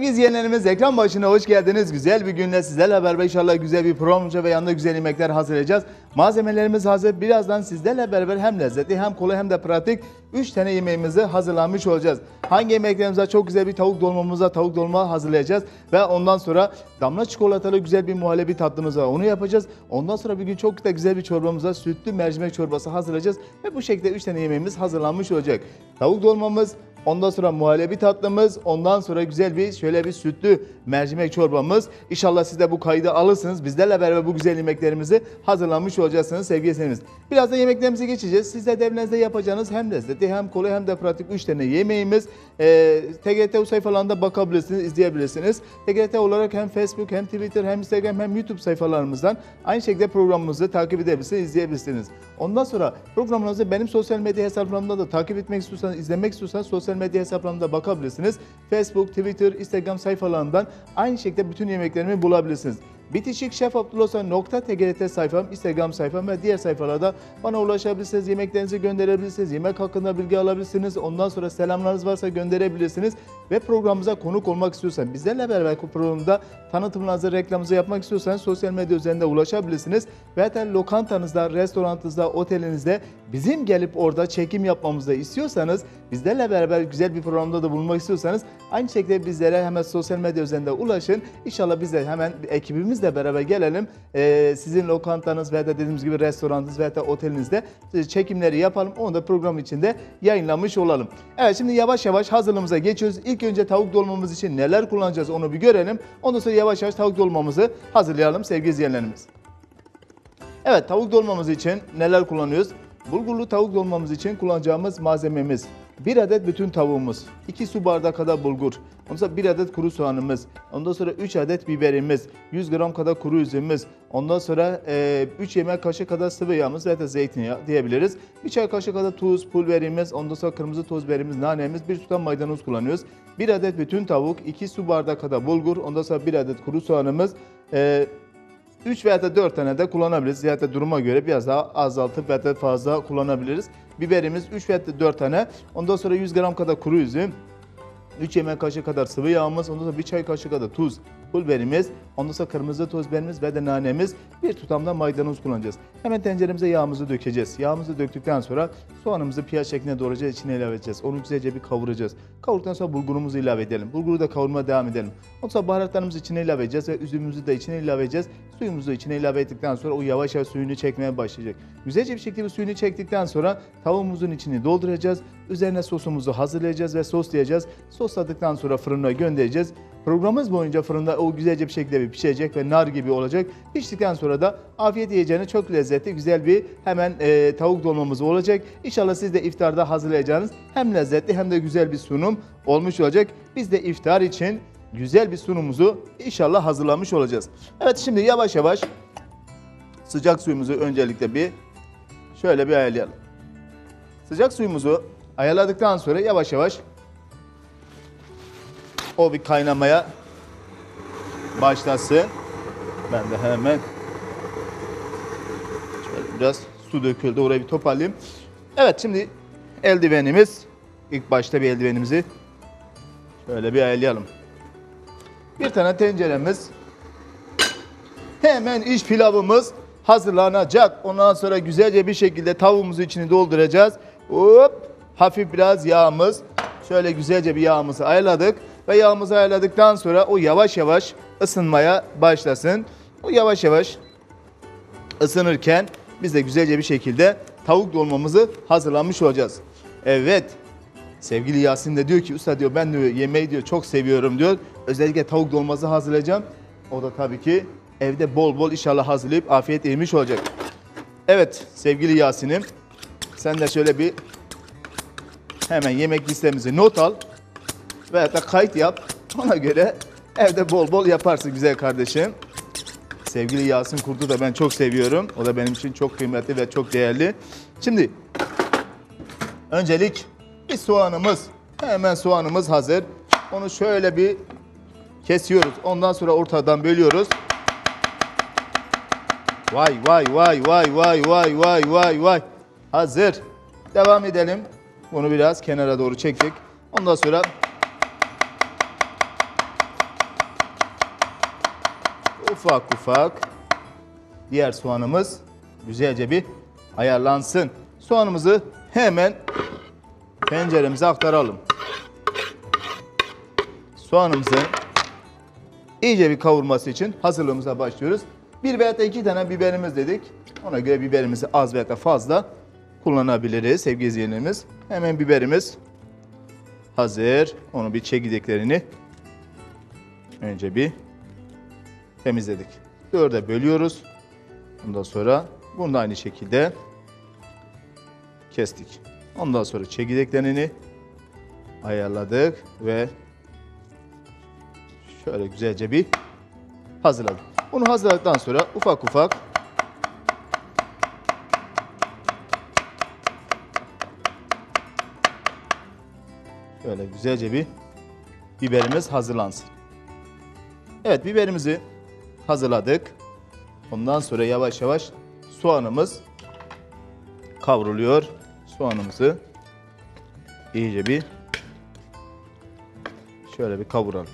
Sevgili izleyenlerimiz, ekran başına hoş geldiniz. Güzel bir günle sizlerle beraber inşallah güzel bir programca ve yanında güzel yemekler hazırlayacağız. Malzemelerimiz hazır. Birazdan sizlerle beraber hem lezzetli hem kolay hem de pratik 3 tane yemeğimizi hazırlamış olacağız. Hangi yemeklerimize? Çok güzel bir tavuk dolma hazırlayacağız. Ve ondan sonra damla çikolatalı güzel bir muhallebi tatlımız var. Onu yapacağız. Ondan sonra bir gün çok da güzel bir çorbamıza sütlü mercimek çorbası hazırlayacağız. Ve bu şekilde 3 tane yemeğimiz hazırlanmış olacak. Tavuk dolmamız, ondan sonra muhallebi tatlımız, ondan sonra güzel bir sütlü mercimek çorbamız. İnşallah siz de bu kaydı alırsınız. Bizlerle beraber bu güzel yemeklerimizi hazırlanmış olacaksınız sevgili izleyenlerimiz. Birazdan yemeklerimize geçeceğiz. Siz de evinizde yapacağınız hem lezzetli hem kolay hem de pratik 3 tane yemeğimiz. TGT sayfalarında bakabilirsiniz, izleyebilirsiniz. TGT olarak hem Facebook, hem Twitter, hem Instagram, hem YouTube sayfalarımızdan aynı şekilde programımızı takip edebilirsiniz, izleyebilirsiniz. Ondan sonra programımızı benim sosyal medya hesaplarımda da takip etmek istiyorsanız, izlemek istiyorsanız sosyal medya hesaplarımda bakabilirsiniz. Facebook, Twitter, Instagram sayfalarından aynı şekilde bütün yemeklerimi bulabilirsiniz. Bitişik Şef Abdullah Usta.tgrt sayfam, Instagram sayfam ve diğer sayfalarda bana ulaşabilirsiniz, yemeklerinizi gönderebilirsiniz, yemek hakkında bilgi alabilirsiniz, ondan sonra selamlarınız varsa gönderebilirsiniz ve programımıza konuk olmak istiyorsanız, bizlerle beraber programda tanıtımınızı, reklamınızı yapmak istiyorsanız sosyal medya üzerinde ulaşabilirsiniz ve hatta lokantanızda, restoranınızda, otelinizde bizim gelip orada çekim yapmamızı istiyorsanız, bizlerle beraber güzel bir programda da bulunmak istiyorsanız aynı şekilde bizlere hemen sosyal medya üzerinde ulaşın. İnşallah biz de hemen ekibimiz de beraber gelelim. Sizin lokantanız veya da dediğimiz gibi restoranınız veya da otelinizde çekimleri yapalım. Onu da program içinde yayınlamış olalım. Evet, şimdi yavaş yavaş hazırlığımıza geçiyoruz. İlk önce tavuk dolmamız için neler kullanacağız onu bir görelim. Ondan sonra yavaş yavaş tavuk dolmamızı hazırlayalım sevgili izleyenlerimiz. Evet, tavuk dolmamız için neler kullanıyoruz? Bulgurlu tavuk dolmamız için kullanacağımız malzememiz: 1 adet bütün tavuğumuz, 2 su bardağı kadar bulgur, ondan sonra 1 adet kuru soğanımız, ondan sonra 3 adet biberimiz, 100 gram kadar kuru üzümümüz, ondan sonra 3 yemek kaşığı kadar sıvı yağımız ve zeytinyağı diyebiliriz. 1 çay kaşığı kadar tuz, pul biberimiz, ondan sonra kırmızı toz biberimiz, nanemiz, 1 tutam maydanoz kullanıyoruz. 1 adet bütün tavuk, 2 su bardağı kadar bulgur, ondan sonra 1 adet kuru soğanımız, 3 veya da 4 tane de kullanabiliriz. Ya da duruma göre biraz daha azaltıp veya da fazla kullanabiliriz. Biberimiz 3 veya da 4 tane. Ondan sonra 100 gram kadar kuru üzüm, 3 yemek kaşığı kadar sıvı yağımız, ondan sonra 1 çay kaşığı kadar tuz, pul biberimiz, ondan sonra kırmızı toz biberimiz ve de nanemiz, 1 tutam da maydanoz kullanacağız. Hemen tenceremize yağımızı dökeceğiz. Yağımızı döktükten sonra soğanımızı piyaz şeklinde doğrayacağız, içine ilave edeceğiz. Onu güzelce bir kavuracağız. Kavurduktan sonra bulgurumuzu ilave edelim. Bulguru da kavurmaya devam edelim. Ondan sonra baharatlarımızı içine ilave edeceğiz ve üzümümüzü de içine ilave edeceğiz. Suyumuzu içine ilave ettikten sonra o yavaş yavaş suyunu çekmeye başlayacak. Güzelce bir şekilde suyunu çektikten sonra tavuğumuzun içini dolduracağız. Üzerine sosumuzu hazırlayacağız ve soslayacağız. Sosladıktan sonra fırına göndereceğiz. Programımız boyunca fırında o güzelce bir şekilde bir pişecek ve nar gibi olacak. Piştikten sonra da afiyet yiyeceğine çok lezzetli, güzel bir hemen tavuk dolmamız olacak. İnşallah siz de iftarda hazırlayacağınız hem lezzetli hem de güzel bir sunum olmuş olacak. Biz de iftar için güzel bir sunumumuzu inşallah hazırlamış olacağız. Evet, şimdi yavaş yavaş sıcak suyumuzu öncelikle bir şöyle bir ayarlayalım. Sıcak suyumuzu ayarladıktan sonra yavaş yavaş o bir kaynamaya başlasın. Ben de hemen şöyle biraz su döküldü, oraya bir toparlayayım. Evet, şimdi eldivenimiz, ilk başta bir eldivenimizi şöyle bir ayarlayalım. Bir tane tenceremiz, hemen iç pilavımız hazırlanacak. Ondan sonra güzelce bir şekilde tavuğumuzu içini dolduracağız. Hop, hafif biraz yağımız, şöyle güzelce bir yağımızı ayarladık. Ve yağımızı ayarladıktan sonra o yavaş yavaş ısınmaya başlasın. O yavaş yavaş ısınırken biz de güzelce bir şekilde tavuk dolmamızı hazırlamış olacağız. Evet, sevgili Yasin de diyor ki, usta diyor, ben diyor yemeği diyor çok seviyorum diyor. Özellikle tavuk dolması hazırlayacağım. O da tabii ki evde bol bol inşallah hazırlayıp afiyet yemiş olacak. Evet sevgili Yasin'im, sen de şöyle bir hemen yemek listemizi not al. Veya da kayıt yap. Ona göre evde bol bol yaparsın güzel kardeşim. Sevgili Yasin Kurt'u da ben çok seviyorum. O da benim için çok kıymetli ve çok değerli. Şimdi öncelik bir soğanımız. Hemen soğanımız hazır. Onu şöyle bir kesiyoruz. Ondan sonra ortadan bölüyoruz. Vay vay vay vay vay vay vay vay vay. Hazır. Devam edelim. Bunu biraz kenara doğru çektik. Ondan sonra ufak ufak diğer soğanımız güzelce bir ayarlansın. Soğanımızı hemen tenceremize aktaralım. Soğanımızın iyice bir kavurması için hazırlığımıza başlıyoruz. Bir veya da iki tane biberimiz dedik. Ona göre biberimizi az veya da fazla kullanabiliriz sevgili izleyenlerimiz. Hemen biberimiz hazır. Onun bir çekirdeklerini önce bir temizledik. 4'e bölüyoruz. Ondan sonra bunu da aynı şekilde kestik. Ondan sonra çekirdeklerini ayarladık ve şöyle güzelce bir hazırladık. Bunu hazırladıktan sonra ufak ufak şöyle güzelce bir biberimiz hazırlansın. Evet, biberimizi hazırladık. Ondan sonra yavaş yavaş soğanımız kavruluyor. Soğanımızı iyice bir şöyle bir kavuralım.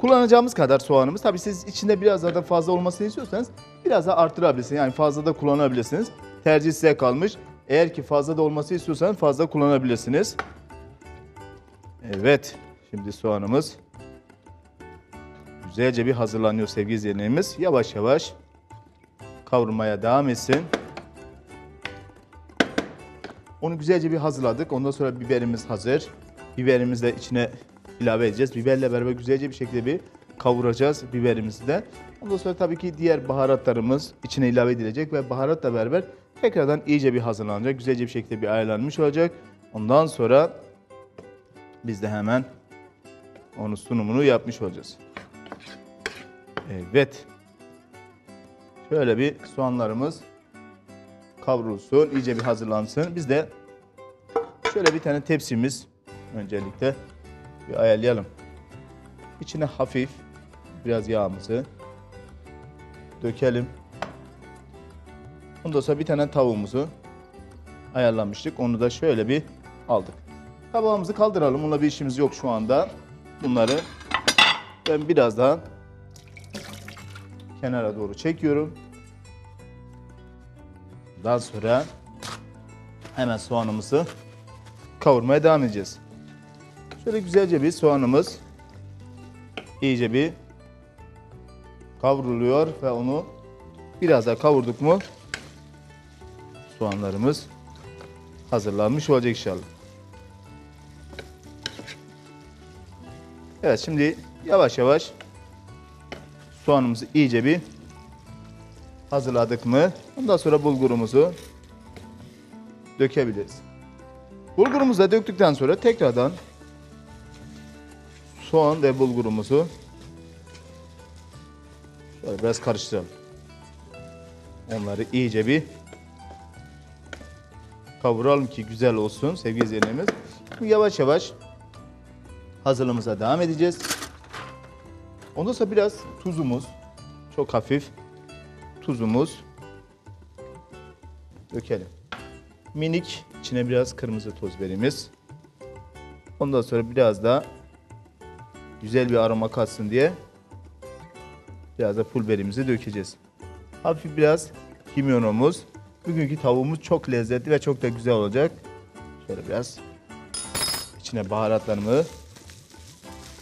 Kullanacağımız kadar soğanımız, tabii siz içinde biraz daha fazla olmasını istiyorsanız biraz daha artırabilirsiniz. Yani fazla da kullanabilirsiniz. Tercih size kalmış. Eğer ki fazla da olması istiyorsanız fazla kullanabilirsiniz. Evet, şimdi soğanımız güzelce bir hazırlanıyor sevgili izleyenlerimiz. Yavaş yavaş kavrulmaya devam etsin. Onu güzelce bir hazırladık. Ondan sonra biberimiz hazır. Biberimizi de içine ilave edeceğiz. Biberle beraber güzelce bir şekilde bir kavuracağız biberimizi de. Ondan sonra tabii ki diğer baharatlarımız içine ilave edilecek ve baharatla beraber tekrardan iyice bir hazırlanacak. Güzelce bir şekilde bir ayarlanmış olacak. Ondan sonra biz de hemen onun sunumunu yapmış olacağız. Evet. Şöyle bir soğanlarımız kavrulsun, iyice bir hazırlansın. Biz de şöyle bir tane tepsimiz öncelikle bir ayarlayalım. İçine hafif biraz yağımızı dökelim. Ondan sonra bir tane tavuğumuzu ayarlamıştık. Onu da şöyle bir aldık. Tabağımızı kaldıralım. Onunla bir işimiz yok şu anda. Bunları ben biraz daha kenara doğru çekiyorum. Daha sonra hemen soğanımızı kavurmaya devam edeceğiz. Şöyle güzelce bir soğanımız iyice bir kavruluyor ve onu biraz daha kavurduk mu soğanlarımız hazırlanmış olacak inşallah. Evet, şimdi yavaş yavaş soğanımızı iyice bir hazırladık mı? Ondan sonra bulgurumuzu dökebiliriz. Bulgurumuzu da döktükten sonra tekrardan soğan ve bulgurumuzu şöyle biraz karıştıralım. Onları iyice bir kavuralım ki güzel olsun sevgili izleyenlerimiz. Yavaş yavaş hazırlığımıza devam edeceğiz. Ondan sonra biraz tuzumuz, çok hafif tuzumuz dökelim. Minik içine biraz kırmızı toz biberimiz. Ondan sonra biraz da güzel bir aroma katsın diye biraz da pul biberimizi dökeceğiz. Hafif biraz kimyonumuz. Bugünkü tavuğumuz çok lezzetli ve çok da güzel olacak. Şöyle biraz içine baharatlarımı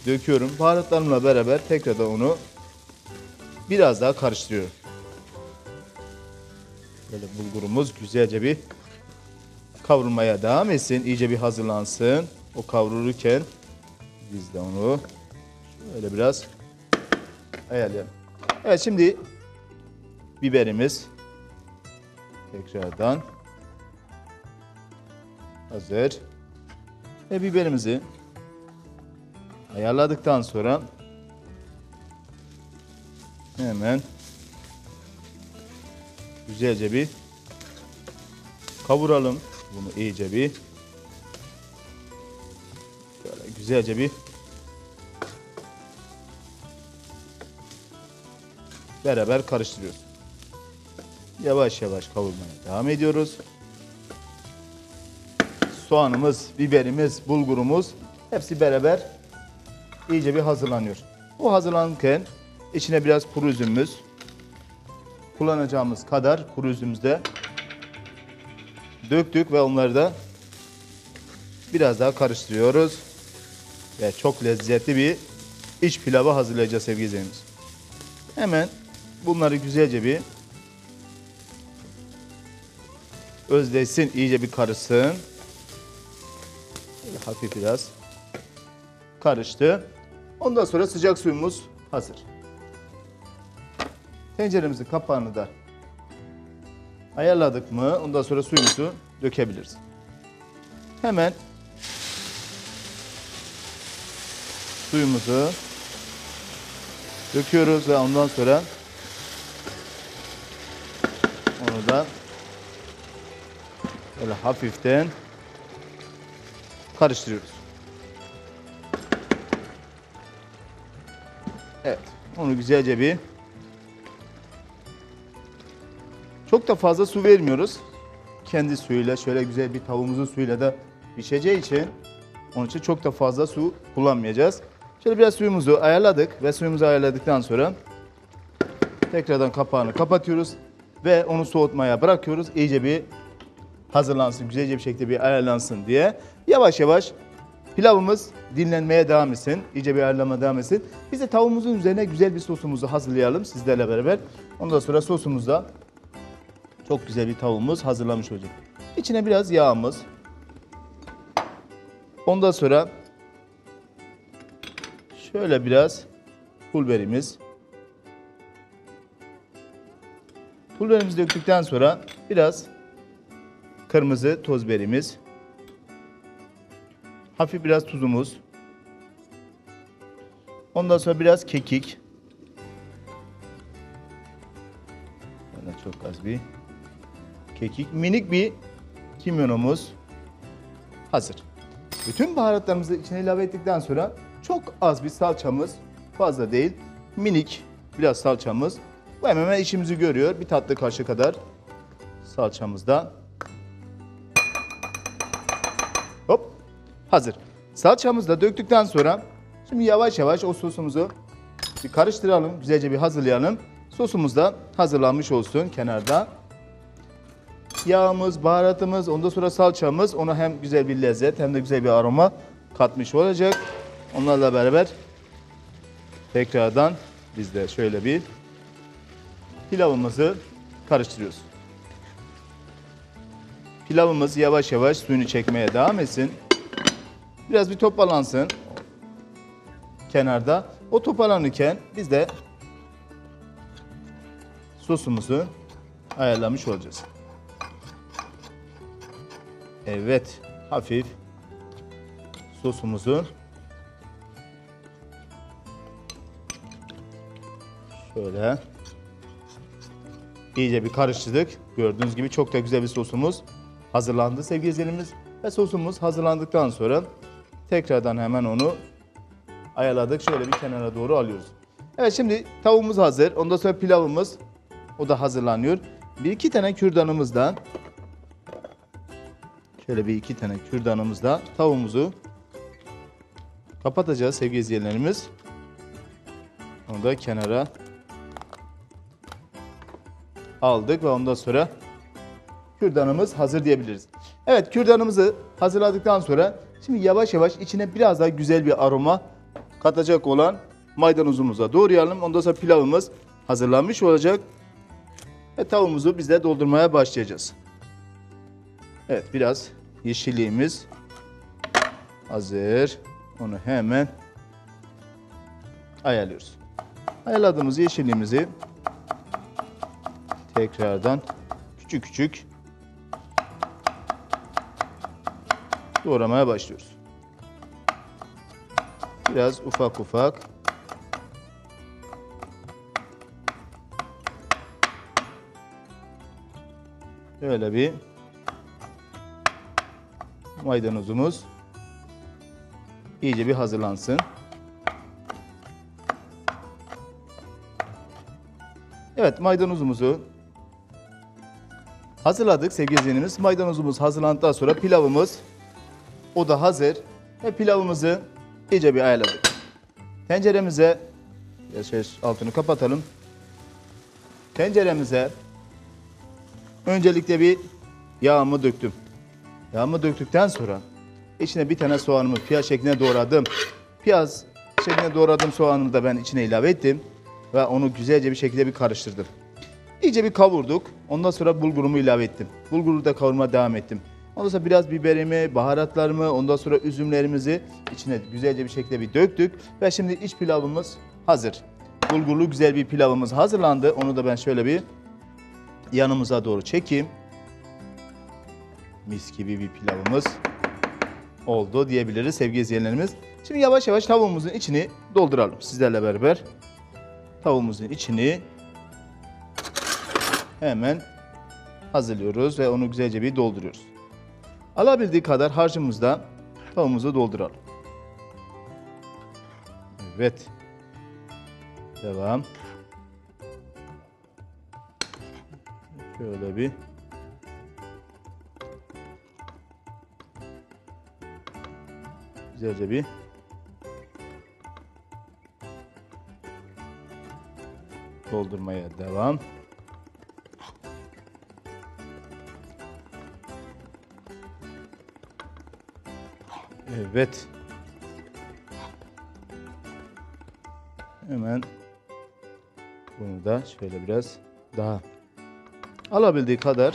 döküyorum. Baharatlarımla beraber tekrar da onu biraz daha karıştırıyorum. Böyle bulgurumuz güzelce bir kavrulmaya devam etsin. İyice bir hazırlansın. O kavrulurken biz de onu şöyle biraz ayarlayalım. Evet, şimdi biberimiz tekrardan hazır. Ve biberimizi ayarladıktan sonra hemen güzelce bir kavuralım. Bunu iyice bir şöyle güzelce bir beraber karıştırıyoruz. Yavaş yavaş kavurmaya devam ediyoruz. Soğanımız, biberimiz, bulgurumuz hepsi beraber iyice bir hazırlanıyor. Bu hazırlanırken İçine biraz kuru üzümümüz. Kullanacağımız kadar kuru üzümümüzü de döktük ve onları da biraz daha karıştırıyoruz. Ve çok lezzetli bir iç pilavı hazırlayacağız sevgili izleyicilerimiz. Hemen bunları güzelce bir özleşsin, iyice bir karışsın. Böyle hafif biraz karıştı. Ondan sonra sıcak suyumuz hazır. Tenceremizin kapağını da ayarladık mı, ondan sonra suyumuzu dökebiliriz. Hemen suyumuzu döküyoruz ve ondan sonra onu da böyle hafiften karıştırıyoruz. Evet, onu güzelce bir, çok da fazla su vermiyoruz. Kendi suyuyla, şöyle güzel bir tavuğumuzun suyuyla da pişeceği için, onun için çok da fazla su kullanmayacağız. Şöyle biraz suyumuzu ayarladık ve suyumuzu ayarladıktan sonra tekrardan kapağını kapatıyoruz ve onu soğutmaya bırakıyoruz. İyice bir hazırlansın, güzelce bir şekilde bir ayarlansın diye. Yavaş yavaş pilavımız dinlenmeye devam etsin, iyice bir ayarlamaya devam etsin. Biz de tavuğumuzun üzerine güzel bir sosumuzu hazırlayalım sizlerle beraber. Ondan sonra sosumuzda çok güzel bir tavuğumuz hazırlamış olacak. İçine biraz yağımız. Ondan sonra şöyle biraz pul biberimiz. Pul biberimizi döktükten sonra biraz kırmızı toz biberimiz. Hafif biraz tuzumuz. Ondan sonra biraz kekik. Bana çok az bir kekik. Minik bir kimyonumuz hazır. Bütün baharatlarımızı içine ilave ettikten sonra çok az bir salçamız, fazla değil, minik biraz salçamız. Bu hemen işimizi görüyor. Bir tatlı kaşığı kadar salçamız da. Hop, hazır. Salçamızı da döktükten sonra şimdi yavaş yavaş o sosumuzu bir karıştıralım, güzelce bir hazırlayalım. Sosumuz da hazırlanmış olsun kenarda. Yağımız, baharatımız, ondan sonra salçamız, ona hem güzel bir lezzet hem de güzel bir aroma katmış olacak. Onlarla beraber tekrardan biz de şöyle bir pilavımızı karıştırıyoruz. Pilavımız yavaş yavaş suyunu çekmeye devam etsin. Biraz bir toparlansın kenarda. O toparlanırken biz de sosumuzu ayarlamış olacağız. Evet, hafif sosumuzu şöyle iyice bir karıştırdık. Gördüğünüz gibi çok da güzel bir sosumuz hazırlandı sevgili izleyicilerimiz. Ve sosumuz hazırlandıktan sonra tekrardan hemen onu ayarladık. Şöyle bir kenara doğru alıyoruz. Evet, şimdi tavuğumuz hazır. Ondan sonra pilavımız, o da hazırlanıyor. Bir iki tane kürdanımız da, şöyle bir iki tane kürdanımızla tavuğumuzu kapatacağız sevgili izleyenlerimiz. Onu da kenara aldık ve ondan sonra kürdanımız hazır diyebiliriz. Evet, kürdanımızı hazırladıktan sonra şimdi yavaş yavaş içine biraz daha güzel bir aroma katacak olan maydanozumuza doğrayalım. Ondan sonra pilavımız hazırlanmış olacak ve tavuğumuzu biz de doldurmaya başlayacağız. Evet, biraz yeşilliğimiz hazır. Onu hemen ayarlıyoruz. Ayarladığımız yeşilliğimizi tekrardan küçük küçük doğramaya başlıyoruz. Biraz ufak ufak. Böyle bir maydanozumuz iyice bir hazırlansın. Evet, maydanozumuzu hazırladık sevgili izleyicilerimiz. Maydanozumuz hazırlandıktan sonra pilavımız, o da hazır ve pilavımızı iyice bir ayarladık. Tenceremize altını kapatalım. Tenceremize öncelikle bir yağımı döktüm. Yağımı döktükten sonra içine bir tane soğanımı piyaz şekline doğradım. Piyaz şekline doğradığım soğanımı da ben içine ilave ettim. Ve onu güzelce bir şekilde bir karıştırdım. İyice bir kavurduk. Ondan sonra bulgurumu ilave ettim. Bulguru da kavurmaya devam ettim. Ondan sonra biraz biberimi, baharatlarımı, ondan sonra üzümlerimizi içine güzelce bir şekilde bir döktük. Ve şimdi iç pilavımız hazır. Bulgurlu güzel bir pilavımız hazırlandı. Onu da ben şöyle bir yanımıza doğru çekeyim. Mis gibi bir pilavımız oldu diyebiliriz sevgili izleyenlerimiz. Şimdi yavaş yavaş tavuğumuzun içini dolduralım sizlerle beraber. Tavuğumuzun içini hemen hazırlıyoruz ve onu güzelce bir dolduruyoruz. Alabildiği kadar harcımızda tavuğumuzu dolduralım. Evet. Devam. Şöyle bir. Güzelce bir. Doldurmaya devam. Evet. Hemen bunu da şöyle biraz daha alabildiği kadar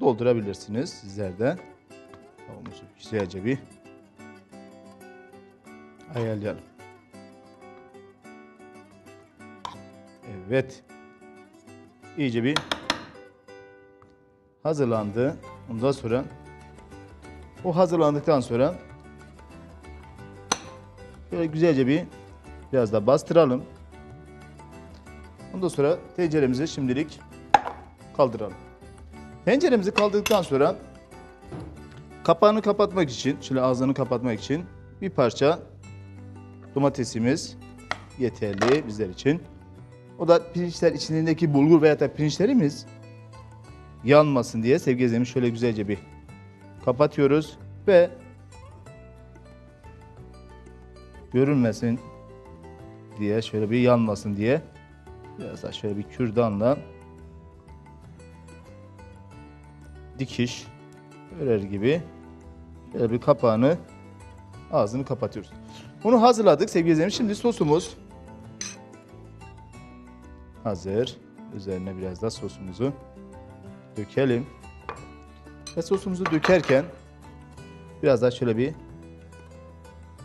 doldurabilirsiniz sizler de. Tavuğumuzu güzelce bir ayarlayalım. Evet. İyice bir hazırlandı. Ondan sonra o hazırlandıktan sonra böyle güzelce bir biraz da bastıralım. Ondan sonra tenceremizi şimdilik kaldıralım. Tenceremizi kaldırdıktan sonra kapağını kapatmak için, şöyle ağzını kapatmak için bir parça domatesimiz yeterli bizler için. O da pirinçler içindeki bulgur veya da pirinçlerimiz yanmasın diye sevgili izleyicilerimiz şöyle güzelce bir kapatıyoruz ve görünmesin diye, şöyle bir yanmasın diye biraz daha şöyle bir kürdanla dikiş örer gibi şöyle bir kapağını, ağzını kapatıyoruz. Bunu hazırladık sevgili izleyicilerimiz. Şimdi sosumuz hazır. Üzerine biraz da sosumuzu dökelim. Ve sosumuzu dökerken biraz daha şöyle bir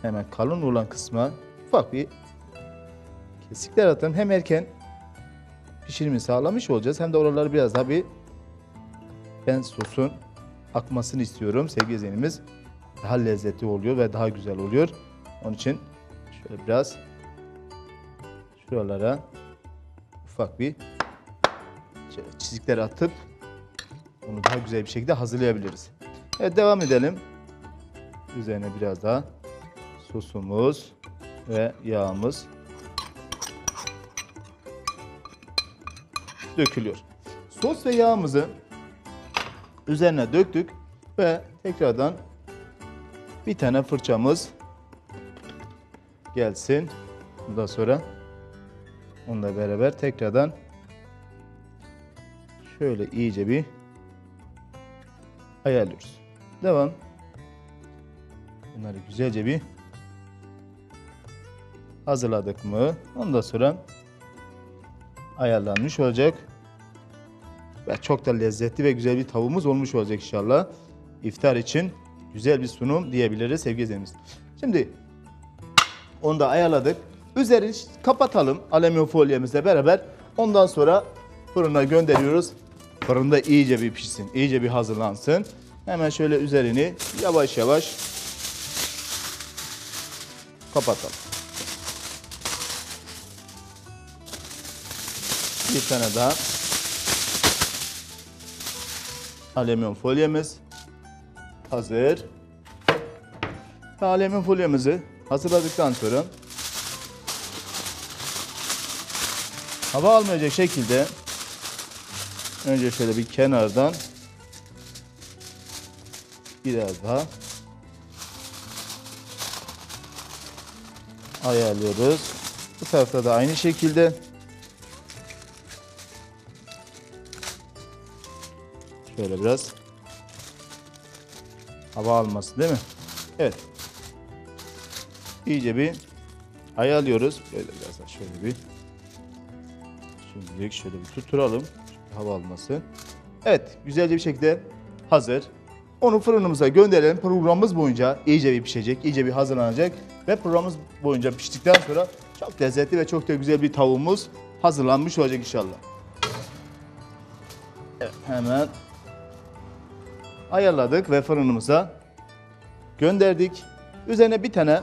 hemen kalın olan kısma ufak bir kesikler atalım. Hem erken pişirimi sağlamış olacağız hem de oraları biraz daha bir ben sosun akmasını istiyorum. Sevgili izleyenimiz daha lezzetli oluyor ve daha güzel oluyor. Onun için şöyle biraz şuralara ufak bir çizikler atıp onu daha güzel bir şekilde hazırlayabiliriz. Evet, devam edelim. Üzerine biraz daha sosumuz ve yağımız dökülüyor. Sos ve yağımızı üzerine döktük ve tekrardan bir tane fırçamız gelsin. Bundan sonra onunla beraber tekrardan şöyle iyice bir ayarlıyoruz. Devam. Bunları güzelce bir hazırladık mı? Ondan sonra ayarlanmış olacak. Ve çok da lezzetli ve güzel bir tavuğumuz olmuş olacak inşallah. İftar için güzel bir sunum diyebiliriz sevgili izleyicilerimiz. Şimdi onu da ayarladık. Üzerini kapatalım alüminyum folyemizle beraber. Ondan sonra fırına gönderiyoruz. Fırında iyice bir pişsin, iyice bir hazırlansın. Hemen şöyle üzerini yavaş yavaş kapatalım. Bir tane daha alüminyum folyemiz hazır. Alüminyum folyemizi hazırladıktan sonra hava almayacak şekilde önce şöyle bir kenardan biraz daha ayarlıyoruz. Bu tarafta da aynı şekilde. Şöyle biraz hava alması, değil mi? Evet. İyice bir ayarlıyoruz. Böyle biraz daha şöyle bir. Şimdilik şöyle bir tutturalım. Hava alması. Evet, güzelce bir şekilde hazır. Onu fırınımıza gönderelim. Programımız boyunca iyice bir pişecek, iyice bir hazırlanacak. Ve programımız boyunca piştikten sonra çok lezzetli ve çok da güzel bir tavuğumuz hazırlanmış olacak inşallah. Evet, hemen ayarladık ve fırınımıza gönderdik. Üzerine bir tane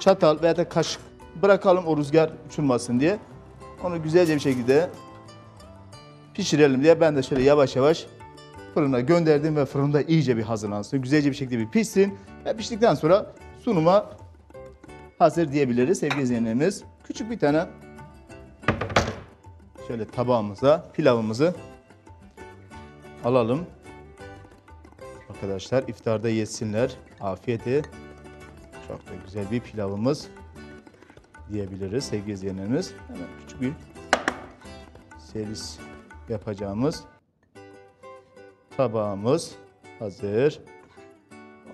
çatal veya da kaşık bırakalım o rüzgar uçurmasın diye. Onu güzelce bir şekilde pişirelim diye ben de şöyle yavaş yavaş fırına gönderdim ve fırında iyice bir hazırlansın. Güzelce bir şekilde bir pişsin ve piştikten sonra sunuma hazır diyebiliriz sevgili izleyenlerimiz. Küçük bir tane şöyle tabağımıza pilavımızı alalım. Arkadaşlar iftarda yesinler, afiyeti. Çok da güzel bir pilavımız diyebiliriz sevgili izleyenlerimiz. Hemen küçük bir servis yapacağımız tabağımız hazır.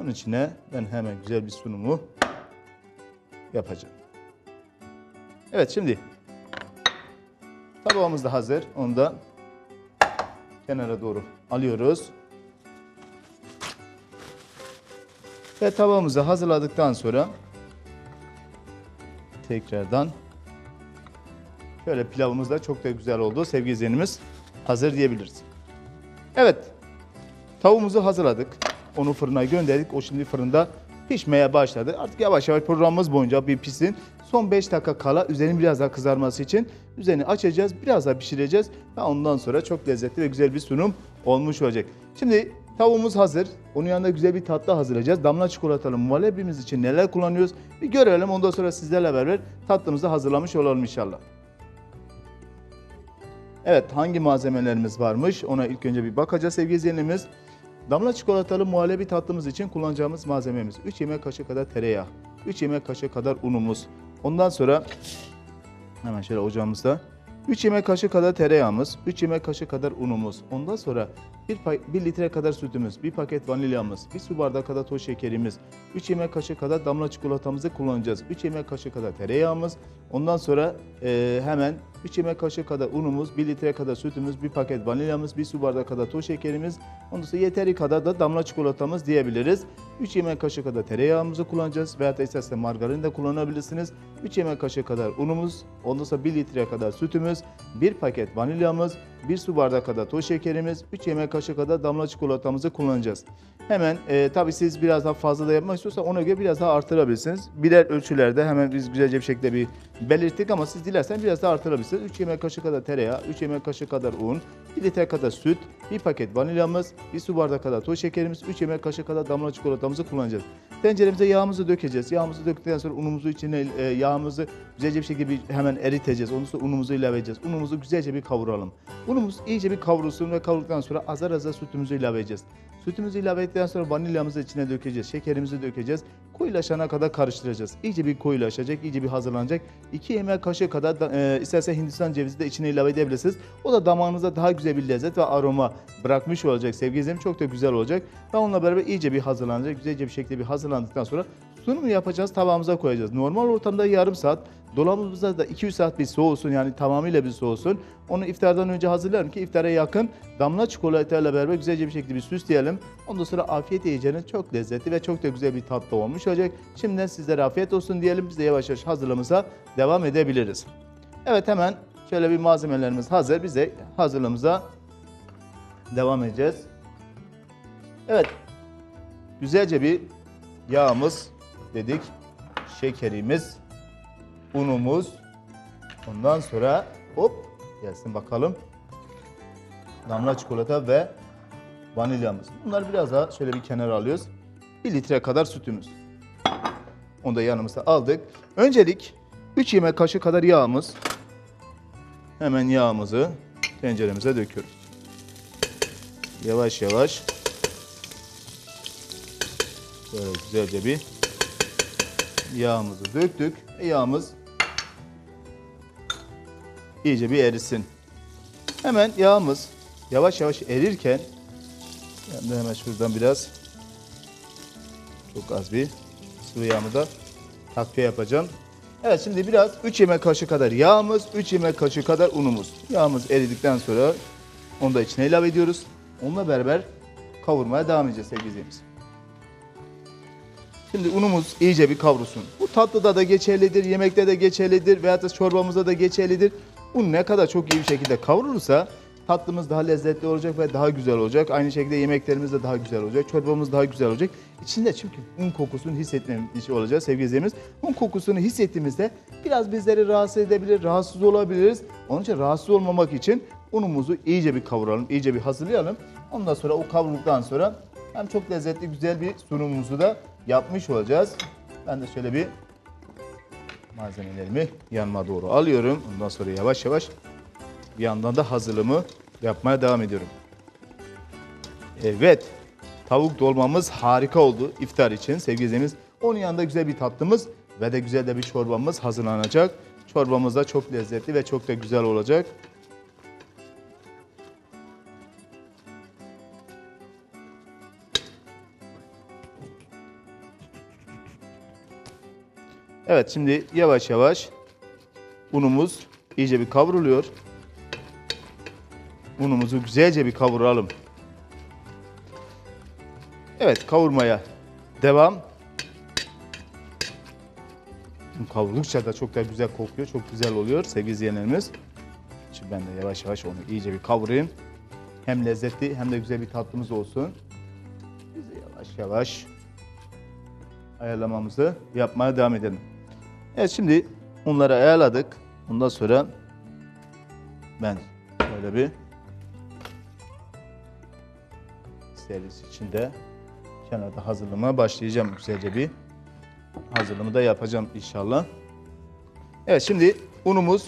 Onun içine ben hemen güzel bir sunumu yapacağım. Evet, şimdi tabağımız da hazır. Onu da kenara doğru alıyoruz. Ve tavamızı hazırladıktan sonra tekrardan şöyle pilavımız da çok da güzel oldu. Sevgili izleyenimiz, hazır diyebiliriz. Evet, tavuğumuzu hazırladık. Onu fırına gönderdik. O şimdi fırında pişmeye başladı. Artık yavaş yavaş programımız boyunca bir pişsin. Son 5 dakika kala üzerini biraz daha kızarması için üzerini açacağız. Biraz daha pişireceğiz. Ve ondan sonra çok lezzetli ve güzel bir sunum olmuş olacak. Şimdi tavuğumuz hazır. Onun yanında güzel bir tatlı hazırlayacağız. Damla çikolatalı muhallebimiz için neler kullanıyoruz bir görelim. Ondan sonra sizlerle beraber tatlımızı hazırlamış olalım inşallah. Evet, hangi malzemelerimiz varmış ona ilk önce bir bakacağız sevgili izleyenlerimiz. Damla çikolatalı muhallebi tatlımız için kullanacağımız malzememiz 3 yemek kaşığı kadar tereyağı, 3 yemek kaşığı kadar unumuz. Ondan sonra hemen şöyle ocağımızda 3 yemek kaşığı kadar tereyağımız, 3 yemek kaşığı kadar unumuz. Ondan sonra 1 litre kadar sütümüz, 1 paket vanilyamız, 1 su bardağı kadar toz şekerimiz, 3 yemek kaşığı kadar damla çikolatamızı kullanacağız. 3 yemek kaşığı kadar tereyağımız, ondan sonra hemen 3 yemek kaşığı kadar unumuz, 1 litre kadar sütümüz, 1 paket vanilyamız, 1 su bardağı kadar toz şekerimiz, ondan sonra yeteri kadar da damla çikolatamız diyebiliriz. 3 yemek kaşığı kadar tereyağımızı kullanacağız veya da istersen margarin de kullanabilirsiniz. 3 yemek kaşığı kadar unumuz, ondan sonra 1 litre kadar sütümüz, 1 paket vanilyamız, 1 su bardağı kadar toz şekerimiz, 3 yemek kaşığı kadar damla çikolatamızı kullanacağız. Hemen tabii siz biraz daha fazla da yapmak istiyorsanız ona göre biraz daha artırabilirsiniz. Birer ölçülerde hemen biz güzelce bir şekilde bir belirttik ama siz dilerseniz biraz daha artırabilirsiniz. 3 yemek kaşığı kadar tereyağı, 3 yemek kaşığı kadar un, 1 litre kadar süt, 1 paket vanilyamız, 1 su bardağı kadar toz şekerimiz, 3 yemek kaşığı kadar damla çikolatamızı kullanacağız. Tenceremize yağımızı dökeceğiz. Yağımızı döktükten sonra unumuzu içine yağımızı güzelce bir şekilde hemen eriteceğiz. Ondan sonra unumuzu ilave edeceğiz. Unumuzu güzelce bir kavuralım. Unumuz iyice bir kavrulsun ve kavrulduktan sonra azar azar sütümüzü ilave edeceğiz. Sütümüzü ilave ettikten sonra vanilyamızı içine dökeceğiz. Şekerimizi dökeceğiz. Koyulaşana kadar karıştıracağız. İyice bir koyulaşacak, iyice bir hazırlanacak. 2 yemek kaşığı kadar istersen Hindistan cevizi de içine ilave edebilirsiniz. O da damağınıza daha güzel bir lezzet ve aroma bırakmış olacak sevgili izleyicilerim. Çok da güzel olacak. Ve onunla beraber iyice bir hazırlanacak. Güzelce bir şekilde bir hazırlandıktan sonra sunumu yapacağız, tabağımıza koyacağız. Normal ortamda yarım saat, dolabımızda da 2-3 saat bir soğusun, yani tamamıyla bir soğusun. Onu iftardan önce hazırlayalım ki iftara yakın damla çikolatayla beraber güzelce bir şekilde bir süsleyelim. Ondan sonra afiyet yiyeceğiniz çok lezzetli ve çok da güzel bir tatlı olmuş olacak. Şimdiden sizlere afiyet olsun diyelim, biz de yavaş yavaş hazırlığımıza devam edebiliriz. Evet, hemen şöyle bir malzemelerimiz hazır, biz de hazırlığımıza devam edeceğiz. Evet, güzelce bir yağımız dedik, şekerimiz, unumuz, ondan sonra hop gelsin bakalım damla çikolata ve vanilyamız. Bunları biraz daha şöyle bir kenara alıyoruz. 1 litre kadar sütümüz. Onu da yanımıza aldık. Öncelik 3 yemek kaşığı kadar yağımız. Hemen yağımızı tenceremize döküyoruz. Yavaş yavaş böyle güzelce bir yağımızı döktük. Yağımız iyice bir erisin. Hemen yağımız yavaş yavaş erirken hemen şuradan biraz çok az bir sıvı yağımı da takviye yapacağım. Evet, şimdi biraz 3 yemek kaşığı kadar yağımız, 3 yemek kaşığı kadar unumuz. Yağımız eridikten sonra onu da içine ilave ediyoruz. Onunla beraber kavurmaya devam edeceğiz sevgili izleyicimiz. Şimdi unumuz iyice bir kavrulsun. Bu tatlıda da geçerlidir, yemekte de geçerlidir veyahut da çorbamızda da geçerlidir. Un ne kadar çok iyi bir şekilde kavrulursa tatlımız daha lezzetli olacak ve daha güzel olacak. Aynı şekilde yemeklerimiz de daha güzel olacak, çorbamız daha güzel olacak. İçinde çünkü un kokusunu hissetmemiş olacağız sevgili izleyicilerimiz. Un kokusunu hissettiğimizde biraz bizleri rahatsız edebilir, rahatsız olabiliriz. Onun için rahatsız olmamak için unumuzu iyice bir kavuralım, iyice bir hazırlayalım. Ondan sonra o kavrulduktan sonra hem çok lezzetli güzel bir sunumumuzu da yapmış olacağız. Ben de şöyle bir malzemelerimi yanıma doğru alıyorum. Ondan sonra yavaş yavaş bir yandan da hazırlığımı yapmaya devam ediyorum. Evet, tavuk dolmamız harika oldu iftar için sevgili izleyicilerimiz. Onun yanında güzel bir tatlımız ve de güzel de bir çorbamız hazırlanacak. Çorbamız da çok lezzetli ve çok da güzel olacak. Evet, şimdi yavaş yavaş unumuz iyice bir kavruluyor. Unumuzu güzelce bir kavuralım. Evet, kavurmaya devam. Kavruldukça da çok da güzel kokuyor, çok güzel oluyor sevgili izleyenlerimiz. Şimdi ben de yavaş yavaş onu iyice bir kavurayım. Hem lezzetli hem de güzel bir tatlımız olsun. Biz yavaş yavaş ayarlamamızı yapmaya devam edelim. Evet, şimdi unları ayarladık. Bundan sonra ben böyle bir servis için de kenarda hazırlığıma başlayacağım. Güzelce bir hazırlığımı da yapacağım inşallah. Evet, şimdi unumuz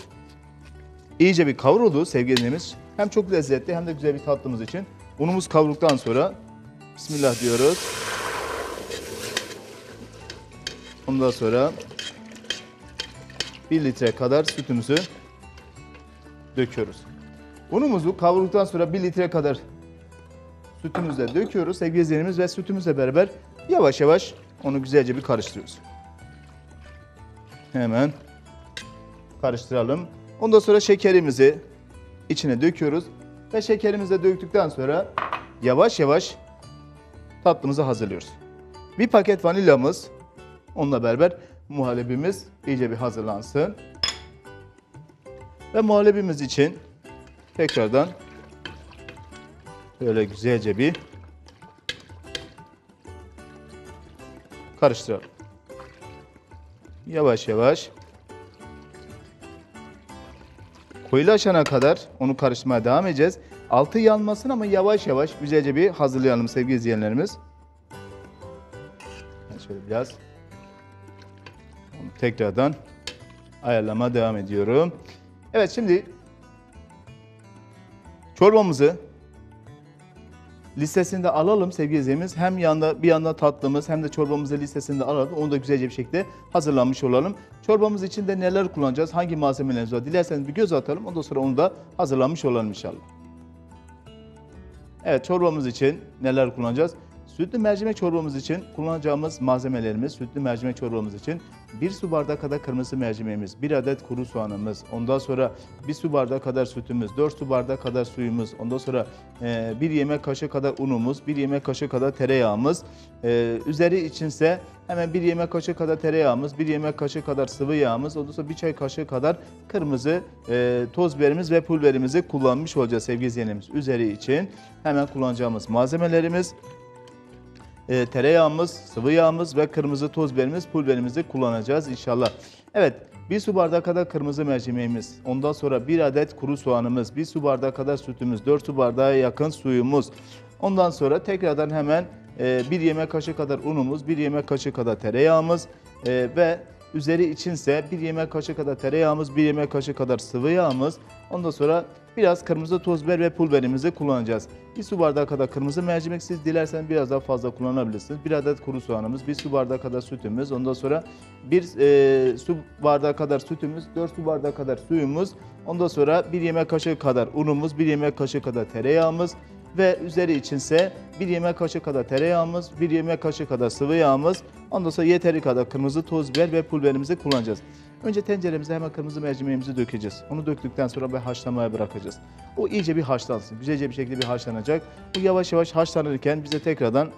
iyice bir kavruldu sevgili dinleyicilerimiz. Hem çok lezzetli hem de güzel bir tatlımız için. Unumuz kavrulduktan sonra bismillah diyoruz. Ondan sonra 1 litre kadar sütümüzü döküyoruz. Unumuzu kavrulduktan sonra 1 litre kadar sütümüzle döküyoruz sevgili izleyenimiz ve sütümüzle beraber yavaş yavaş onu güzelce bir karıştırıyoruz. Hemen karıştıralım. Ondan sonra şekerimizi içine döküyoruz ve şekerimizi de döktükten sonra yavaş yavaş tatlımızı hazırlıyoruz. Bir paket vanilyamız, onunla beraber muhallebimiz iyice bir hazırlansın. Ve muhallebimiz için tekrardan böyle güzelce bir karıştıralım. Yavaş yavaş koyulaşana kadar onu karıştırmaya devam edeceğiz. Altı yanmasın ama yavaş yavaş güzelce bir hazırlayalım sevgili izleyenlerimiz. Şöyle biraz onu tekrardan ayarlama devam ediyorum. Evet, şimdi çorbamızı listesinde alalım sevgili izleyicilerimiz. Hem bir yanda tatlımız hem de çorbamızı listesinde alalım. Onu da güzelce bir şekilde hazırlanmış olalım. Çorbamız için de neler kullanacağız, hangi malzemelerimiz var, dilerseniz bir göz atalım. Ondan sonra onu da hazırlanmış olalım inşallah. Evet, çorbamız için neler kullanacağız? Sütlü mercimek çorbamız için kullanacağımız malzemelerimiz, sütlü mercimek çorbamız için 1 su bardağı kadar kırmızı mercimeğimiz, 1 adet kuru soğanımız, ondan sonra 1 su bardağı kadar sütümüz, 4 su bardağı kadar suyumuz, ondan sonra 1 yemek kaşığı kadar unumuz, 1 yemek kaşığı kadar tereyağımız, üzeri içinse hemen 1 yemek kaşığı kadar tereyağımız, 1 yemek kaşığı kadar sıvı yağımız, ondan sonra 1 çay kaşığı kadar kırmızı toz biberimiz ve pul biberimizi kullanmış olacağız sevgili izleyenlerimiz. Üzeri için hemen kullanacağımız malzemelerimiz, tereyağımız, sıvı yağımız ve kırmızı toz biberimiz, pul biberimizi kullanacağız inşallah. Evet, 1 su bardağı kadar kırmızı mercimeğimiz, ondan sonra 1 adet kuru soğanımız, 1 su bardağı kadar sütümüz, 4 su bardağı yakın suyumuz. Ondan sonra tekrardan hemen 1 yemek kaşığı kadar unumuz, 1 yemek kaşığı kadar tereyağımız ve Üzeri içinse 1 yemek kaşığı kadar tereyağımız, 1 yemek kaşığı kadar sıvı yağımız, ondan sonra biraz kırmızı toz biber ve pul biberimizi kullanacağız. 1 su bardağı kadar kırmızı mercimek, siz dilerseniz biraz daha fazla kullanabilirsiniz. 1 adet kuru soğanımız, 1 su bardağı kadar sütümüz, ondan sonra 1 su bardağı kadar sütümüz, 4 su bardağı kadar suyumuz, ondan sonra 1 yemek kaşığı kadar unumuz, 1 yemek kaşığı kadar tereyağımız ve üzeri içinse 1 yemek kaşığı kadar tereyağımız, 1 yemek kaşığı kadar sıvı yağımız, ondan sonra yeteri kadar kırmızı toz biber ve pul biberimizi kullanacağız. Önce tenceremize hemen kırmızı mercimeğimizi dökeceğiz. Onu döktükten sonra bir haşlamaya bırakacağız. O iyice bir haşlansın, güzelce bir şekilde bir haşlanacak. Bu yavaş yavaş haşlanırken bize tekrardan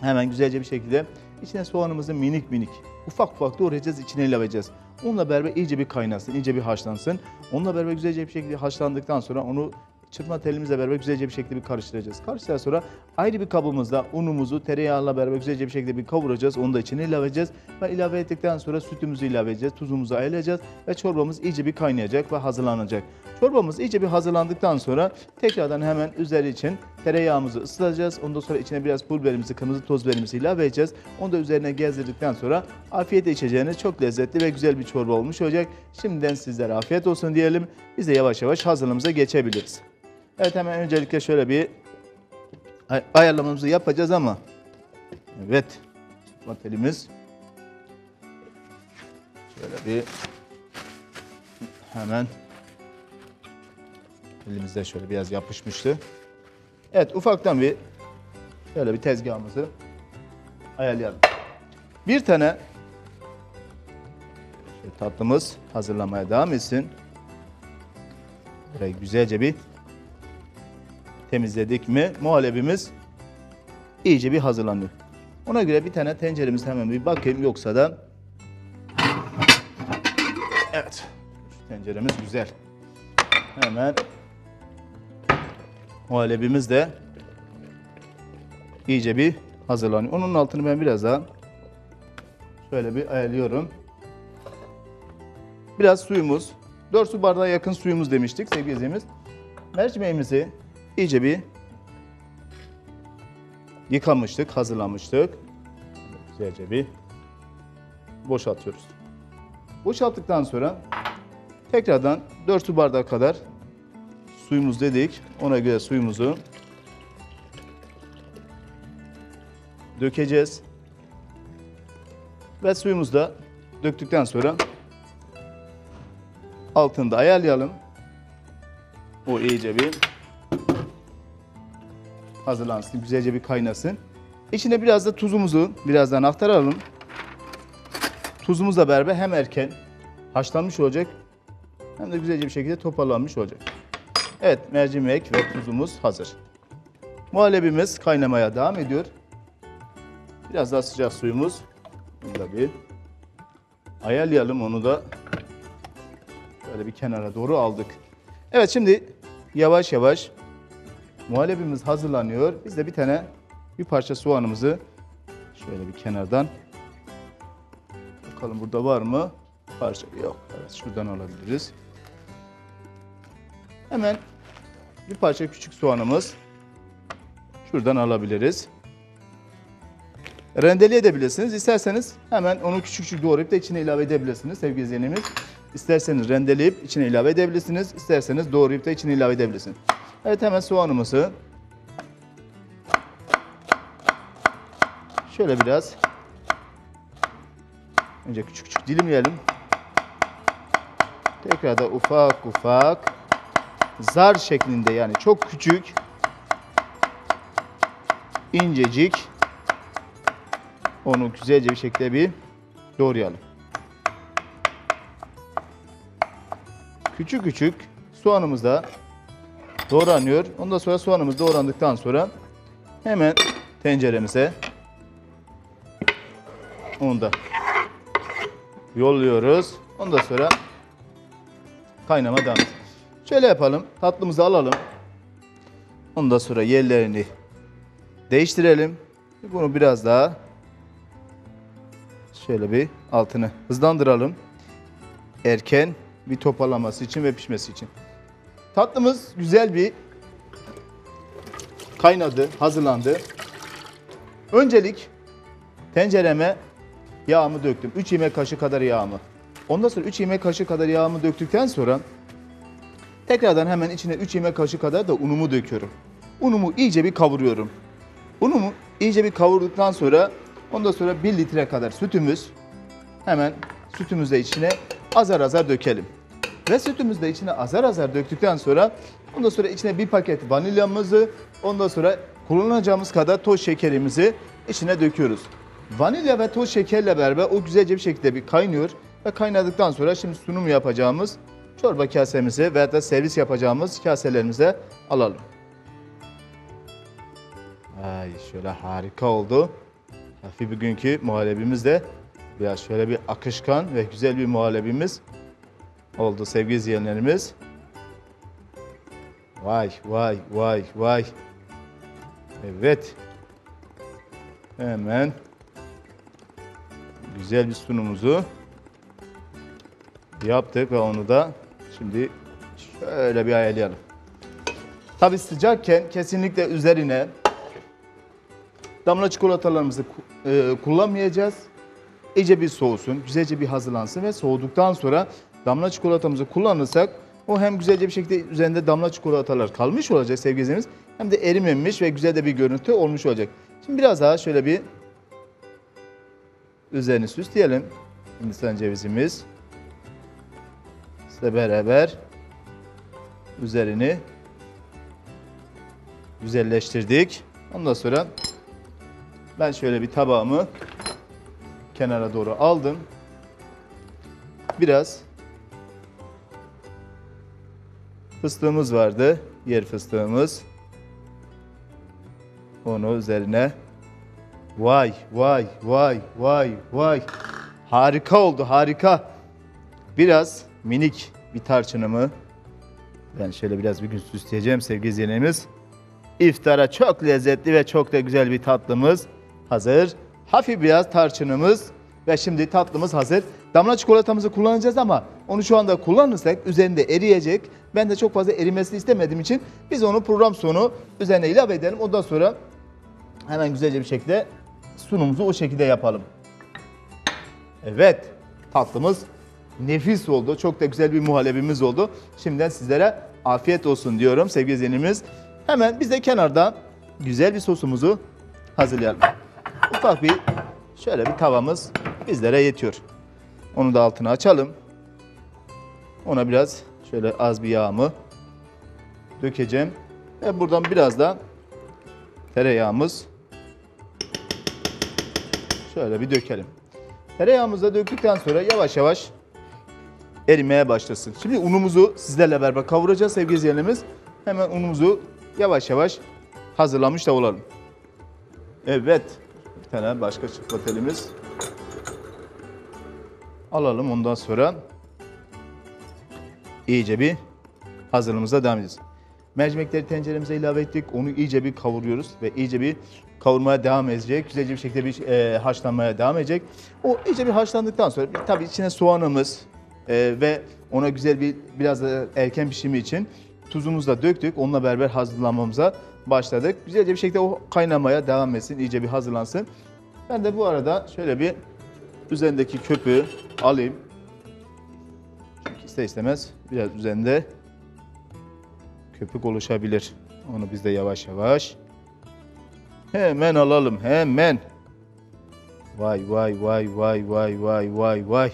hemen güzelce bir şekilde içine soğanımızı minik minik, ufak ufak doğrayacağız, içine ilave edeceğiz. Onunla beraber iyice bir kaynasın, iyice bir haşlansın. Onunla beraber güzelce bir şekilde haşlandıktan sonra onu çırpma telimizle beraber güzelce bir şekilde bir karıştıracağız. Karıştıktan sonra ayrı bir kabımızda unumuzu tereyağıyla beraber güzelce bir şekilde bir kavuracağız. Onu da içine ilave edeceğiz. Ve ilave ettikten sonra sütümüzü ilave edeceğiz. Tuzumuzu ayarlayacağız ve çorbamız iyice bir kaynayacak ve hazırlanacak. Çorbamız iyice bir hazırlandıktan sonra tekrardan hemen üzeri için tereyağımızı ısıtacağız. Ondan sonra içine biraz pul biberimizi, kırmızı toz biberimizi ilave edeceğiz. Onu da üzerine gezdirdikten sonra afiyetle içeceğiniz çok lezzetli ve güzel bir çorba olmuş olacak. Şimdiden sizlere afiyet olsun diyelim. Biz de yavaş yavaş hazırlığımıza geçebiliriz. Evet, hemen öncelikle şöyle bir ayarlamamızı yapacağız ama evet, çırpma telimiz şöyle bir hemen elimizde şöyle biraz yapışmıştı. Evet, ufaktan bir şöyle bir tezgahımızı ayarlayalım. Bir tane tatlımız hazırlamaya devam etsin. Burayı güzelce bir temizledik mi muhallebimiz iyice bir hazırlanıyor. Ona göre bir tane tenceremiz hemen bir bakayım, yoksa da evet, şu tenceremiz güzel. Hemen muhallebimiz de iyice bir hazırlanıyor. Onun altını ben biraz daha şöyle bir ayarlıyorum. Biraz suyumuz, 4 su bardağı yakın suyumuz demiştik sevgili izleyicimiz. Mercimeğimizi İyice bir yıkamıştık, hazırlamıştık. Güzelce bir boşaltıyoruz. Boşalttıktan sonra tekrardan 4 su bardağı kadar suyumuz dedik. Ona göre suyumuzu dökeceğiz. Ve suyumuzu da döktükten sonra altını da ayarlayalım. O iyice bir hazırlansın, güzelce bir kaynasın. İçine biraz da tuzumuzu birazdan aktaralım. Tuzumuzla beraber hem erken haşlanmış olacak hem de güzelce bir şekilde toparlanmış olacak. Evet, mercimek ve tuzumuz hazır. Muhallebimiz kaynamaya devam ediyor. Biraz daha sıcak suyumuz. Bunu da bir ayarlayalım, onu da böyle bir kenara doğru aldık. Evet, şimdi yavaş yavaş muhallebimiz hazırlanıyor. Biz de bir parça soğanımızı şöyle bir kenardan bakalım, burada var mı? Parça yok. Evet, şuradan alabiliriz. Hemen bir parça küçük soğanımız şuradan alabiliriz. Rendeli edebilirsiniz. İsterseniz hemen onu küçük küçük doğrayıp da içine ilave edebilirsiniz sevgili izleyenimiz. İsterseniz rendeleyip içine ilave edebilirsiniz. İsterseniz doğrayıp da içine ilave edebilirsiniz. Evet, hemen soğanımızı şöyle biraz önce küçük küçük dilimleyelim. Tekrar da ufak ufak zar şeklinde, yani çok küçük, incecik, onu güzelce bir şekilde bir doğrayalım. Küçük küçük soğanımız da doğranıyor. Ondan sonra soğanımız doğrandıktan sonra hemen tenceremize onu da yolluyoruz. Ondan sonra kaynama devam ediyor. Şöyle yapalım. Tatlımızı alalım. Ondan sonra yerlerini değiştirelim. Bunu biraz daha şöyle bir altını hızlandıralım. Erken bir toparlaması için ve pişmesi için. Tatlımız güzel bir kaynadı, hazırlandı. Öncelik tencereme Yağımı döktüm. 3 yemek kaşığı kadar yağımı. Ondan sonra 3 yemek kaşığı kadar yağımı döktükten sonra tekrardan hemen içine 3 yemek kaşığı kadar da unumu döküyorum. Unumu iyice bir kavuruyorum. Unumu iyice bir kavurduktan sonra ondan sonra 1 litre kadar sütümüz, hemen sütümüzü de içine azar azar dökelim. Ve sütümüzü de içine azar azar döktükten sonra ondan sonra içine bir paket vanilyamızı, ondan sonra kullanacağımız kadar toz şekerimizi içine döküyoruz. Vanilya ve toz şekerle beraber o güzelce bir şekilde bir kaynıyor ve kaynadıktan sonra şimdi sunum yapacağımız çorba kasemizi veya da servis yapacağımız kaselerimize alalım. Ay şöyle harika oldu. Hafif bugünkü muhallebimiz de biraz şöyle bir akışkan ve güzel bir muhallebimiz oldu sevgili izleyenlerimiz. Vay vay vay vay. Evet. Hemen güzel bir sunumuzu yaptık ve onu da şimdi şöyle bir ayarlayalım. Tabii sıcakken kesinlikle üzerine damla çikolatalarımızı kullanmayacağız. İyice bir soğusun, güzelce bir hazırlansın ve soğuduktan sonra damla çikolatamızı kullanırsak o hem güzelce bir şekilde üzerinde damla çikolatalar kalmış olacak sevgili izleyicilerimiz, hem de erimemiş ve güzel de bir görüntü olmuş olacak. Şimdi biraz daha şöyle bir üzerini süsleyelim. Hindistan cevizimiz ile beraber üzerini güzelleştirdik. Ondan sonra ben şöyle bir tabağımı kenara doğru aldım. Biraz fıstığımız vardı, yer fıstığımız. Onu üzerine, vay vay vay vay vay, harika oldu, harika. Biraz minik bir tarçınımı ben şöyle biraz bir gün süsleyeceğim sevgili izleyenlerimiz. İftara çok lezzetli ve çok da güzel bir tatlımız hazır. Hafif biraz tarçınımız ve şimdi tatlımız hazır. Damla çikolatamızı kullanacağız ama onu şu anda kullanırsak üzerinde eriyecek. Ben de çok fazla erimesini istemediğim için biz onu program sonu üzerine ilave edelim. Ondan sonra hemen güzelce bir şekilde sunumumuzu o şekilde yapalım. Evet, tatlımız nefis oldu. Çok da güzel bir muhallebimiz oldu. Şimdiden sizlere afiyet olsun diyorum sevgili izleyenimiz. Hemen biz de kenarda güzel bir sosumuzu hazırlayalım. Ufak bir şöyle bir tavamız bizlere yetiyor. Onu da altını açalım. Ona biraz şöyle az bir yağımı dökeceğim. Ve buradan biraz da tereyağımız şöyle bir dökelim. Tereyağımızı da döktükten sonra yavaş yavaş erimeye başlasın. Şimdi unumuzu sizlerle beraber kavuracağız sevgili izleyenlerimiz. Hemen unumuzu yavaş yavaş hazırlamış da olalım. Evet. Bir tane başka çıplak elimiz alalım. Ondan sonra iyice bir hazırlığımıza devam edeceğiz. Mercimekleri tenceremize ilave ettik. Onu iyice bir kavuruyoruz ve iyice bir kavurmaya devam edecek. Güzelce bir şekilde bir haşlanmaya devam edecek. O iyice bir haşlandıktan sonra tabii içine soğanımız ve ona güzel bir biraz da erken pişimi için tuzumuzu da döktük. Onunla beraber hazırlanmamıza başladık. Güzelce bir şekilde o kaynamaya devam etsin. İyice bir hazırlansın. Ben de bu arada şöyle bir üzerindeki köpüğü alayım. Çünkü ister istemez biraz üzerinde köpük oluşabilir. Onu biz de yavaş yavaş hemen alalım. Hemen. Vay vay vay vay vay vay vay vay.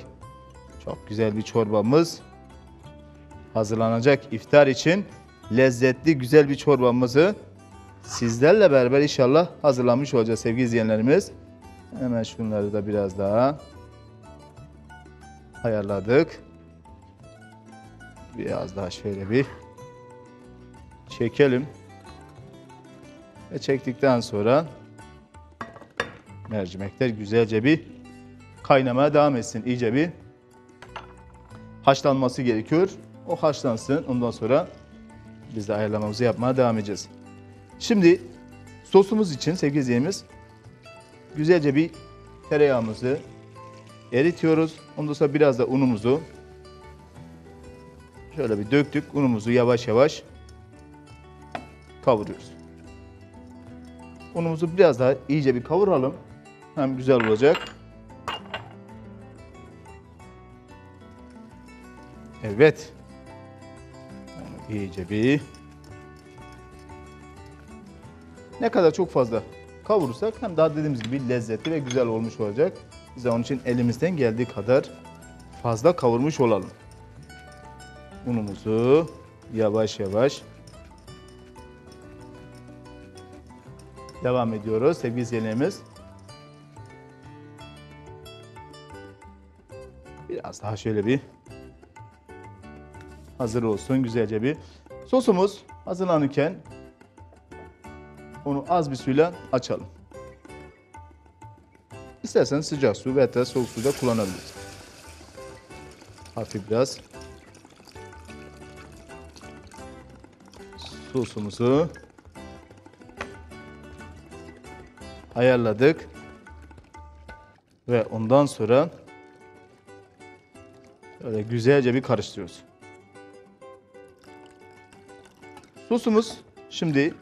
Çok güzel bir çorbamız hazırlanacak. İftar için lezzetli güzel bir çorbamızı sizlerle beraber inşallah hazırlanmış olacağız sevgili izleyenlerimiz. Hemen şunları da biraz daha ayarladık. Biraz daha şöyle bir çekelim. Ve çektikten sonra mercimekler güzelce bir kaynamaya devam etsin. İyice bir haşlanması gerekiyor. O haşlansın. Ondan sonra biz de ayarlamamızı yapmaya devam edeceğiz. Şimdi sosumuz için sevgili izleyicilerimiz güzelce bir tereyağımızı eritiyoruz. Ondan sonra biraz da unumuzu şöyle bir döktük. Unumuzu yavaş yavaş kavuruyoruz. Unumuzu biraz daha iyice bir kavuralım. Hem güzel olacak Evet. İyice bir. Ne kadar çok fazla kavurursak hem daha dediğimiz gibi lezzetli ve güzel olmuş olacak. Biz de onun için elimizden geldiği kadar fazla kavurmuş olalım. Unumuzu yavaş yavaş devam ediyoruz sevgili izleyenlerimiz. Biraz daha şöyle bir hazır olsun güzelce bir. Sosumuz hazırlanırken onu az bir suyla açalım. İsterseniz sıcak su veya da soğuk su da kullanabiliriz. Hafif biraz sosumuzu ayarladık ve ondan sonra böyle güzelce bir karıştırıyoruz. Sosumuz şimdi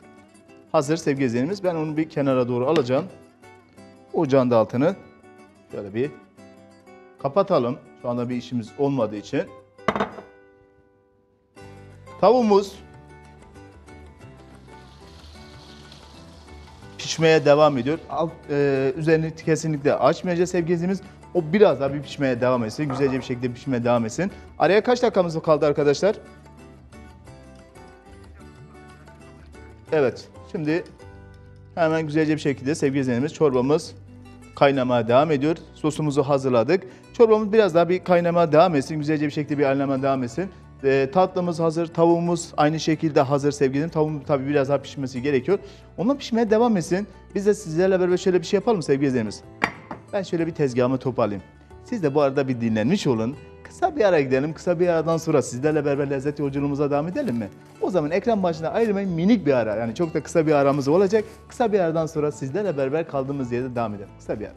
hazır sevgili izleyenimiz. Ben onu bir kenara doğru alacağım. Ocağın da altını şöyle bir kapatalım. Şu anda bir işimiz olmadığı için. Tavuğumuz pişmeye devam ediyor. Üzerini kesinlikle açmayacağız sevgili izleyenimiz. O biraz daha bir pişmeye devam etsin. Güzelce bir şekilde pişmeye devam etsin. Araya kaç dakikamız kaldı arkadaşlar? Evet. Şimdi hemen güzelce bir şekilde sevgili izleyenimiz çorbamız kaynamaya devam ediyor. Sosumuzu hazırladık. Çorbamız biraz daha bir kaynamaya devam etsin. Güzelce bir şekilde bir ayarlamaya devam etsin. Tatlımız hazır. Tavuğumuz aynı şekilde hazır sevgili izleyenimiz. Tavuğun tabii biraz daha pişmesi gerekiyor. Onunla pişmeye devam etsin. Biz de sizlerle beraber şöyle bir şey yapalım sevgili izleyenimiz. Ben şöyle bir tezgahımı toparlayayım. Siz de bu arada bir dinlenmiş olun. Kısa bir ara gidelim. Kısa bir aradan sonra sizlerle beraber lezzet yolculuğumuza devam edelim mi? O zaman ekran başına ayrılmayın, minik bir ara. Yani çok da kısa bir aramız olacak. Kısa bir aradan sonra sizlerle beraber kaldığımız yerde devam edelim. Kısa bir ara.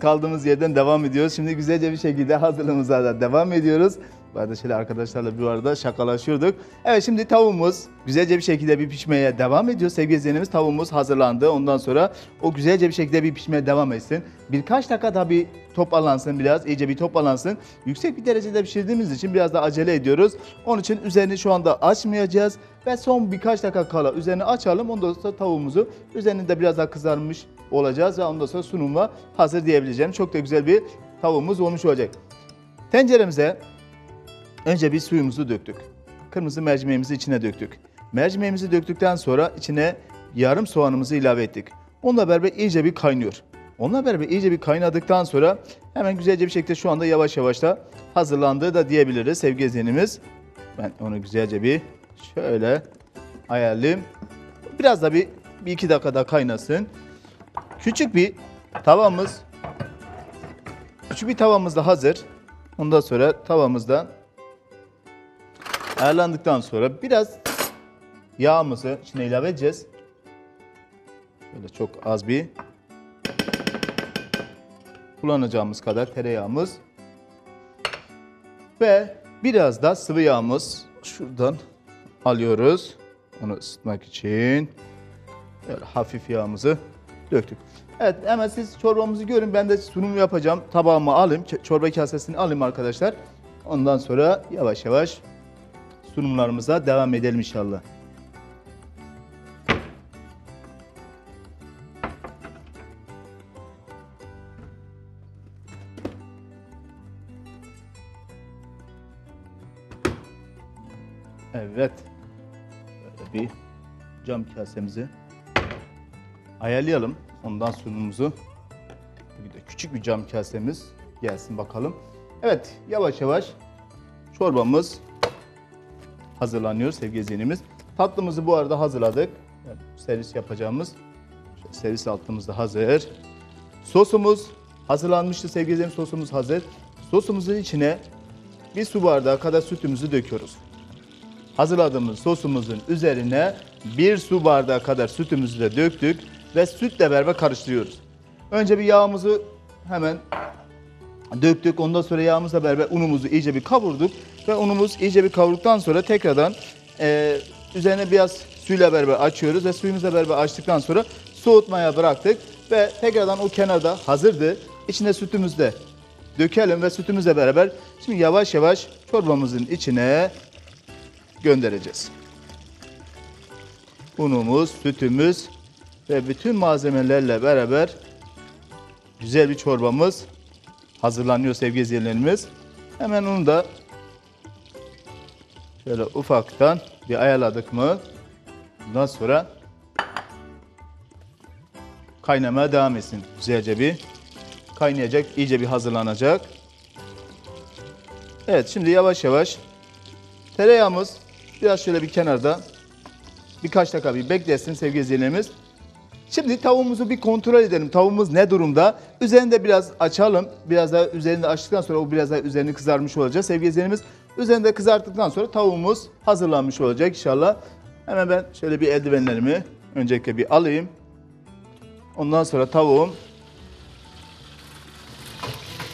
Kaldığımız yerden devam ediyoruz. Şimdi güzelce bir şekilde hazırlığımıza da devam ediyoruz. Bu arada şöyle arkadaşlarla bir arada şakalaşıyorduk. Evet şimdi tavuğumuz güzelce bir şekilde bir pişmeye devam ediyor. Sevgili izleyenimiz tavuğumuz hazırlandı. Ondan sonra o güzelce bir şekilde bir pişmeye devam etsin. Birkaç dakika daha bir toparlansın biraz. İyice bir toparlansın. Yüksek bir derecede pişirdiğimiz için biraz da acele ediyoruz. Onun için üzerini şu anda açmayacağız. Ve son birkaç dakika kala üzerini açalım. Ondan sonra tavuğumuzu üzerinde biraz daha kızarmış olacağız. Ve ondan sonra sunumla hazır diyebileceğim. Çok da güzel bir tavuğumuz olmuş olacak. Tenceremize önce bir suyumuzu döktük. Kırmızı mercimeğimizi içine döktük. Mercimeğimizi döktükten sonra içine yarım soğanımızı ilave ettik. Onunla beraber iyice bir kaynıyor. Onunla beraber iyice bir kaynadıktan sonra hemen güzelce bir şekilde şu anda yavaş yavaş da hazırlandığı da diyebiliriz sevgili izleyenimiz. Ben onu güzelce bir şöyle ayarlayayım. Biraz da bir iki dakika daha kaynasın. Küçük bir tavamız da hazır. Ondan sonra tavamızdan ayarlandıktan sonra biraz yağımızı içine ilave edeceğiz. Böyle çok az bir kullanacağımız kadar tereyağımız ve biraz da sıvı yağımız şuradan alıyoruz. Onu ısıtmak için böyle hafif yağımızı döktük. Evet hemen siz çorbamızı görün. Ben de sunumu yapacağım. Tabağımı alayım. Çorba kasesini alayım arkadaşlar. Ondan sonra yavaş yavaş sunumlarımıza devam edelim inşallah. Evet. Böyle bir cam kasemizi ayarlayalım. Ondan sunumumuzu. Bir de küçük bir cam kasemiz gelsin bakalım. Evet yavaş yavaş çorbamız hazırlanıyor sevgili izleyenimiz. Tatlımızı bu arada hazırladık. Yani servis yapacağımız servis altımız da hazır. Sosumuz hazırlanmıştı sevgili izleyenimiz. Sosumuz hazır. Sosumuzun içine bir su bardağı kadar sütümüzü döküyoruz. Hazırladığımız sosumuzun üzerine bir su bardağı kadar sütümüzü de döktük ve sütle beraber karıştırıyoruz. Önce bir yağımızı hemen döktük. Ondan sonra yağımızla beraber unumuzu iyice bir kavurduk. Ve unumuz iyice bir kavurduktan sonra tekrardan üzerine biraz suyla beraber açıyoruz. Ve suyumuzla beraber açtıktan sonra soğutmaya bıraktık. Ve tekrardan o kenarda hazırdı. İçine sütümüzü de dökelim ve sütümüzle beraber şimdi yavaş yavaş çorbamızın içine göndereceğiz. Unumuz, sütümüz ve bütün malzemelerle beraber güzel bir çorbamız hazırlanıyor sevgili izleyenlerimiz. Hemen onu da şöyle ufaktan bir ayarladık mı, bundan sonra kaynamaya devam etsin. Güzelce bir kaynayacak, iyice bir hazırlanacak. Evet, şimdi yavaş yavaş tereyağımız biraz şöyle bir kenarda birkaç dakika bir beklesin sevgili izleyenlerimiz. Şimdi tavuğumuzu bir kontrol edelim. Tavuğumuz ne durumda? Üzerini de biraz açalım. Biraz daha üzerinde açtıktan sonra o biraz daha üzerini kızarmış olacak sevgili izleyenlerimiz. Üzerinde kızarttıktan sonra tavuğumuz hazırlanmış olacak inşallah. Hemen ben şöyle bir eldivenlerimi öncelikle bir alayım. Ondan sonra tavuğum.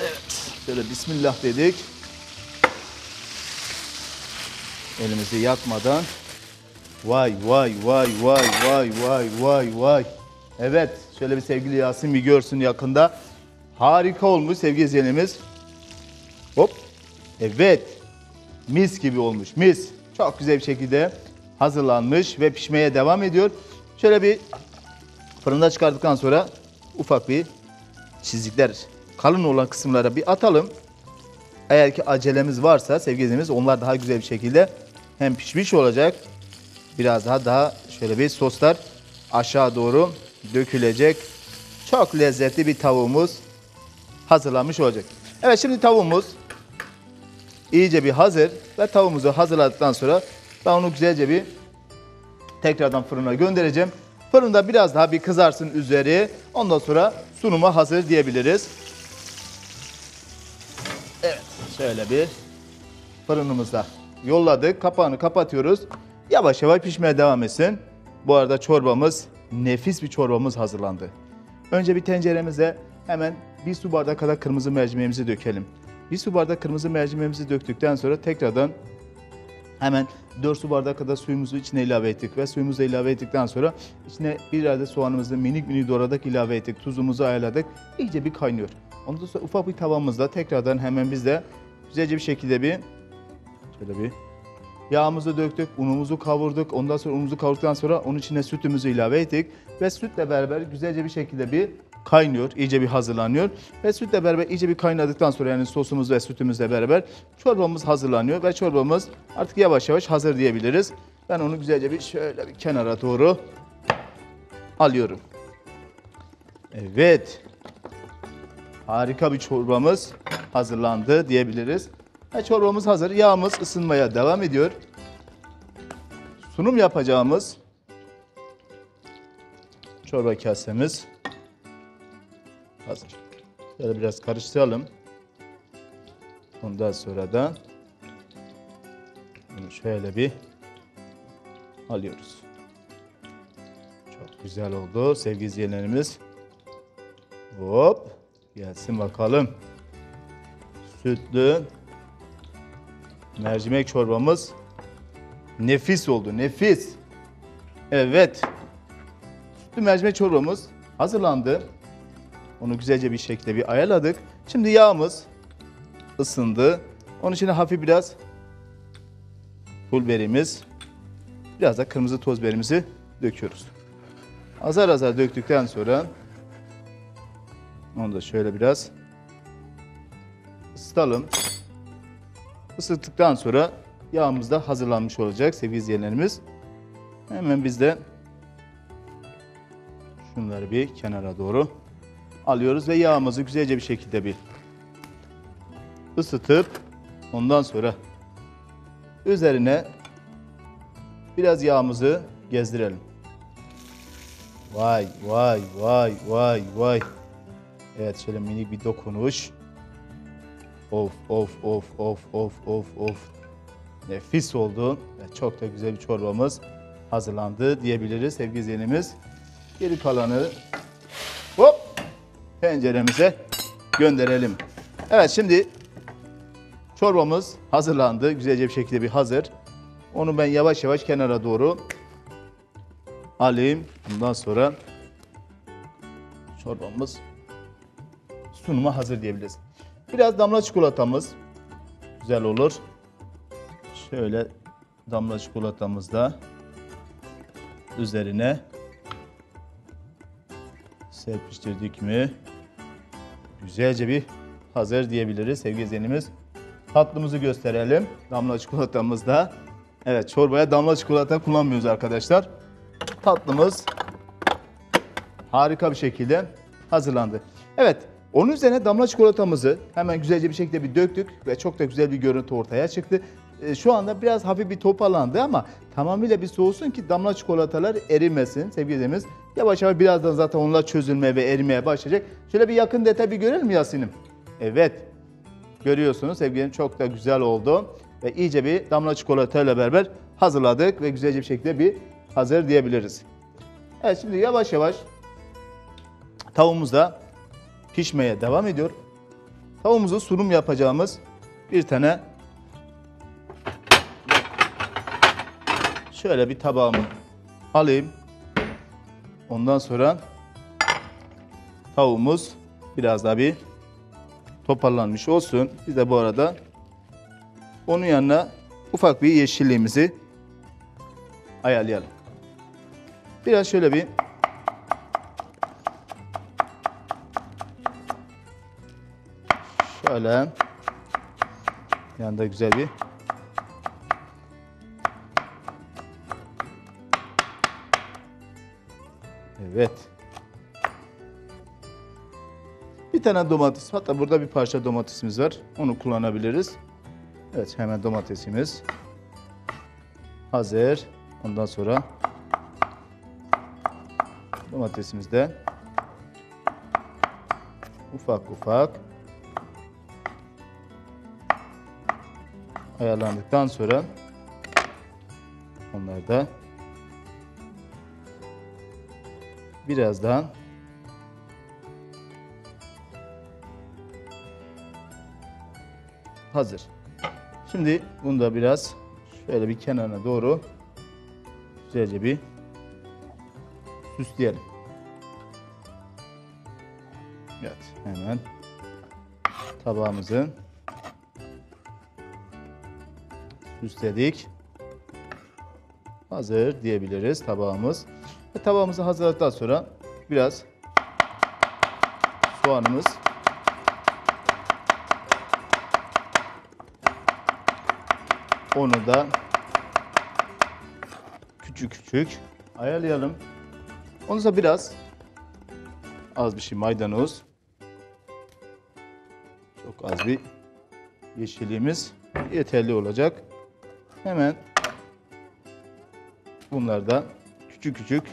Evet, şöyle bismillah dedik. Elimizi yakmadan. Vay vay vay vay vay vay vay vay. Evet, şöyle bir sevgili Yasin bir görsün yakında. Harika olmuş sevgili izleyenimiz. Hop. Evet. Mis gibi olmuş, mis. Çok güzel bir şekilde hazırlanmış ve pişmeye devam ediyor. Şöyle bir fırında çıkardıktan sonra ufak bir çizikler, kalın olan kısımlara bir atalım. Eğer ki acelemiz varsa sevgili izleyenimiz, onlar daha güzel bir şekilde hem pişmiş olacak. Biraz daha şöyle bir soslar aşağı doğru dökülecek. Çok lezzetli bir tavuğumuz hazırlanmış olacak. Evet, şimdi tavuğumuz iyice bir hazır ve tavuğumuzu hazırladıktan sonra ben onu güzelce bir tekrardan fırına göndereceğim. Fırında biraz daha bir kızarsın üzeri. Ondan sonra sunuma hazır diyebiliriz. Evet, şöyle bir fırınımıza yolladık. Kapağını kapatıyoruz. Yavaş yavaş pişmeye devam etsin. Bu arada çorbamız, nefis bir çorbamız hazırlandı. Önce bir tenceremize hemen bir su bardağı kadar kırmızı mercimeğimizi dökelim. Bir su bardağı kırmızı mercimeğimizi döktükten sonra tekrardan hemen 4 su bardağı kadar suyumuzu içine ilave ettik. Ve suyumuzu ilave ettikten sonra içine bir adet soğanımızı minik minik doğradık, ilave ettik. Tuzumuzu ayarladık. İyice bir kaynıyor. Ondan sonra ufak bir tavamızla tekrardan hemen biz de güzelce bir şekilde bir şöyle bir yağımızı döktük, unumuzu kavurduk. Ondan sonra unumuzu kavurduktan sonra onun içine sütümüzü ilave ettik. Ve sütle beraber güzelce bir şekilde bir kaynıyor, iyice bir hazırlanıyor. Ve sütle beraber iyice bir kaynadıktan sonra, yani sosumuz ve sütümüzle beraber çorbamız hazırlanıyor. Ve çorbamız artık yavaş yavaş hazır diyebiliriz. Ben onu güzelce bir şöyle bir kenara doğru alıyorum. Evet, harika bir çorbamız hazırlandı diyebiliriz. Ve çorbamız hazır. Yağımız ısınmaya devam ediyor. Sunum yapacağımız çorba kasemiz hazır. Şöyle biraz karıştıralım. Ondan sonra da bunu şöyle bir alıyoruz. Çok güzel oldu sevgili izleyenlerimiz. Hop, gelsin bakalım. Sütlü mercimek çorbamız nefis oldu, nefis. Evet, sütlü mercimek çorbamız hazırlandı. Onu güzelce bir şekilde bir ayarladık. Şimdi yağımız ısındı. Onun içine hafif biraz pul biberimiz, biraz da kırmızı toz biberimizi döküyoruz. Azar azar döktükten sonra onu da şöyle biraz ısıtalım. Isıttıktan sonra yağımız da hazırlanmış olacak sevgili izleyenlerimiz. Hemen biz de şunları bir kenara doğru alıyoruz ve yağımızı güzelce bir şekilde bir ısıtıp ondan sonra üzerine biraz yağımızı gezdirelim. Vay vay vay vay vay. Evet, şöyle minik bir dokunuş. Of of of of of of of. Nefis oldu. Çok da güzel bir çorbamız hazırlandı diyebiliriz sevgili izleyenimiz. Geri kalanı hop tenceremize gönderelim. Evet, şimdi çorbamız hazırlandı. Güzelce bir şekilde bir hazır. Onu ben yavaş yavaş kenara doğru alayım. Bundan sonra çorbamız sunuma hazır diyebiliriz. Biraz damla çikolatamız güzel olur. Şöyle damla çikolatamız da üzerine serpiştirdik mi güzelce bir hazır diyebiliriz sevgili izleyenimiz. Tatlımızı gösterelim. Damla çikolatamız da. Evet, çorbaya damla çikolata kullanmıyoruz arkadaşlar. Tatlımız harika bir şekilde hazırlandı. Evet, onun üzerine damla çikolatamızı hemen güzelce bir şekilde bir döktük ve çok da güzel bir görüntü ortaya çıktı. Şu anda biraz hafif bir toparlandı ama tamamıyla bir soğusun ki damla çikolatalar erimesin sevgili izleyicimiz. Yavaş yavaş birazdan zaten onlar çözülmeye ve erimeye başlayacak. Şöyle bir yakın detay bir görelim Yasin'im. Evet, görüyorsunuz sevgilim, çok da güzel oldu. Ve iyice bir damla çikolatayla beraber hazırladık ve güzelce bir şekilde bir hazır diyebiliriz. Evet, şimdi yavaş yavaş tavuğumuz da pişmeye devam ediyor. Tavuğumuzu sunum yapacağımız bir tane şöyle bir tabağımı alayım. Ondan sonra tavuğumuz biraz daha bir toparlanmış olsun. Biz de bu arada onun yanına ufak bir yeşilliğimizi ayarlayalım. Biraz şöyle bir şöyle yanında güzel bir evet. Bir tane domates, hatta burada bir parça domatesimiz var. Onu kullanabiliriz. Evet, hemen domatesimiz hazır. Ondan sonra domatesimiz de ufak ufak ayarlandıktan sonra onları da birazdan hazır. Şimdi bunu da biraz şöyle bir kenarına doğru güzelce bir süsleyelim. Evet, hemen tabağımızı süsledik. Hazır diyebiliriz tabağımız. Ve tabağımızı hazırladıktan sonra biraz soğanımız onu da küçük küçük ayarlayalım. Onu da biraz az bir şey maydanoz. Çok az bir yeşilliğimiz yeterli olacak. Hemen bunları da küçük küçük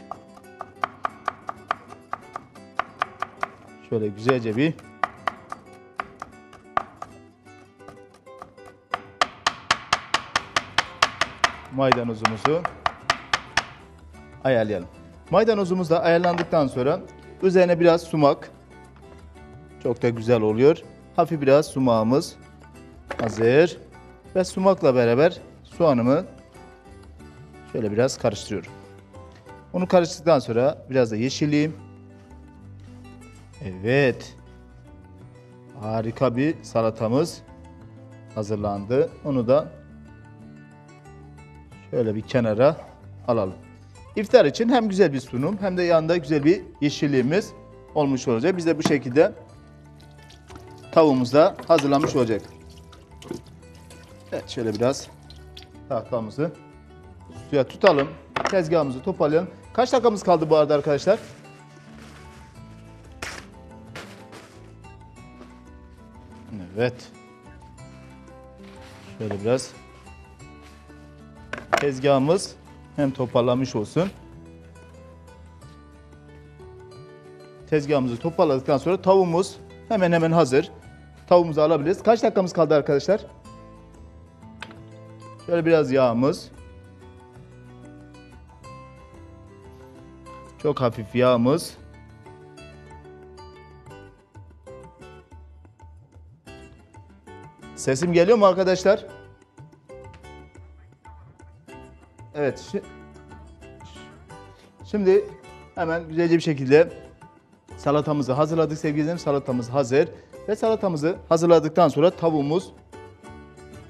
şöyle güzelce bir maydanozumuzu ayarlayalım. Maydanozumuz da ayarlandıktan sonra üzerine biraz sumak. Çok da güzel oluyor. Hafif biraz sumağımız hazır. Ve sumakla beraber soğanımı şöyle biraz karıştırıyorum. Onu karıştırdıktan sonra biraz da yeşilliğim. Evet. Harika bir salatamız hazırlandı. Onu da şöyle bir kenara alalım. İftar için hem güzel bir sunum hem de yanında güzel bir yeşilliğimiz olmuş olacak. Biz de bu şekilde tavuğumuz da hazırlanmış olacak. Evet, şöyle biraz tahtamızı suya tutalım. Tezgahımızı toparlayalım. Kaç dakikamız kaldı bu arada arkadaşlar? Evet. Şöyle biraz tezgahımız hem toparlamış olsun. Tezgahımızı toparladıktan sonra tavuğumuz hemen hemen hazır. Tavuğumuzu alabiliriz. Kaç dakikamız kaldı arkadaşlar? Şöyle biraz yağımız. Çok hafif yağımız. Sesim geliyor mu arkadaşlar? Evet. Şimdi hemen güzelce bir şekilde salatamızı hazırladık sevgili izleyicilerim. Salatamız hazır. Ve salatamızı hazırladıktan sonra tavuğumuz,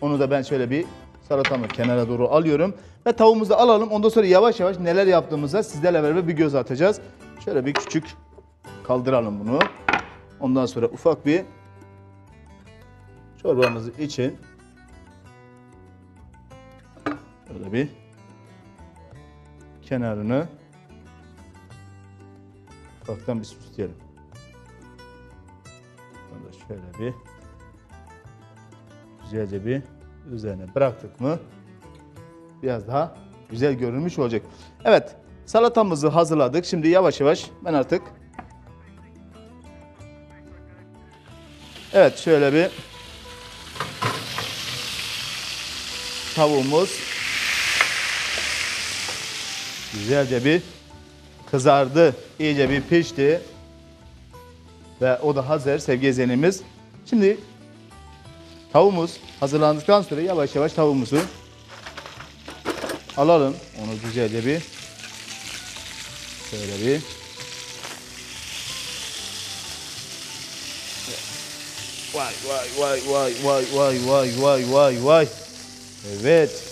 onu da ben şöyle bir salatamı kenara doğru alıyorum. Ve tavuğumuzu alalım. Ondan sonra yavaş yavaş neler yaptığımıza sizlerle beraber bir göz atacağız. Şöyle bir küçük kaldıralım bunu. Ondan sonra ufak bir çorbamızı için şöyle bir kenarını ufaktan bir süsleyelim. Şöyle bir güzelce bir üzerine bıraktık mı biraz daha güzel görünmüş olacak. Evet, salatamızı hazırladık. Şimdi yavaş yavaş ben artık evet şöyle bir tavuğumuz güzelce bir kızardı, iyice bir pişti. Ve o da hazır sevgili izleyenimiz. Şimdi tavuğumuz hazırlandıktan sonra yavaş yavaş tavuğumuzu alalım. Onu güzelce bir şöyle bir vay vay vay vay vay vay vay vay vay vay. Evet.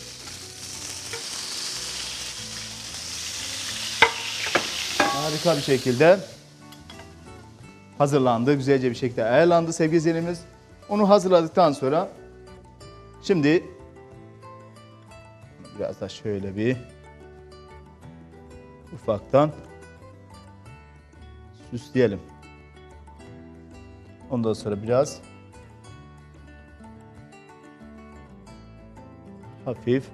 Harika bir şekilde hazırlandı. Güzelce bir şekilde ayarlandı sevgili izleyenimiz. Onu hazırladıktan sonra şimdi biraz da şöyle bir ufaktan süsleyelim. Ondan sonra biraz hafif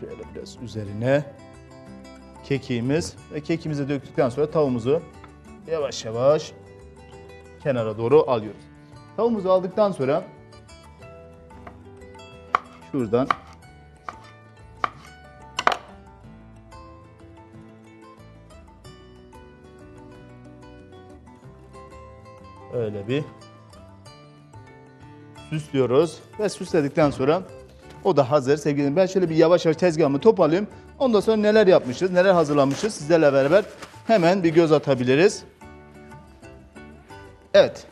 şöyle biraz üzerine kekiğimiz ve kekimizi döktükten sonra tavuğumuzu yavaş yavaş kenara doğru alıyoruz. Tavuğumuzu aldıktan sonra şuradan öyle bir süslüyoruz ve süsledikten sonra o da hazır sevgili. Ben şöyle bir yavaş yavaş tezgahımı toparlayayım. Ondan sonra neler yapmışız, neler hazırlamışız sizlerle beraber hemen bir göz atabiliriz. Evet.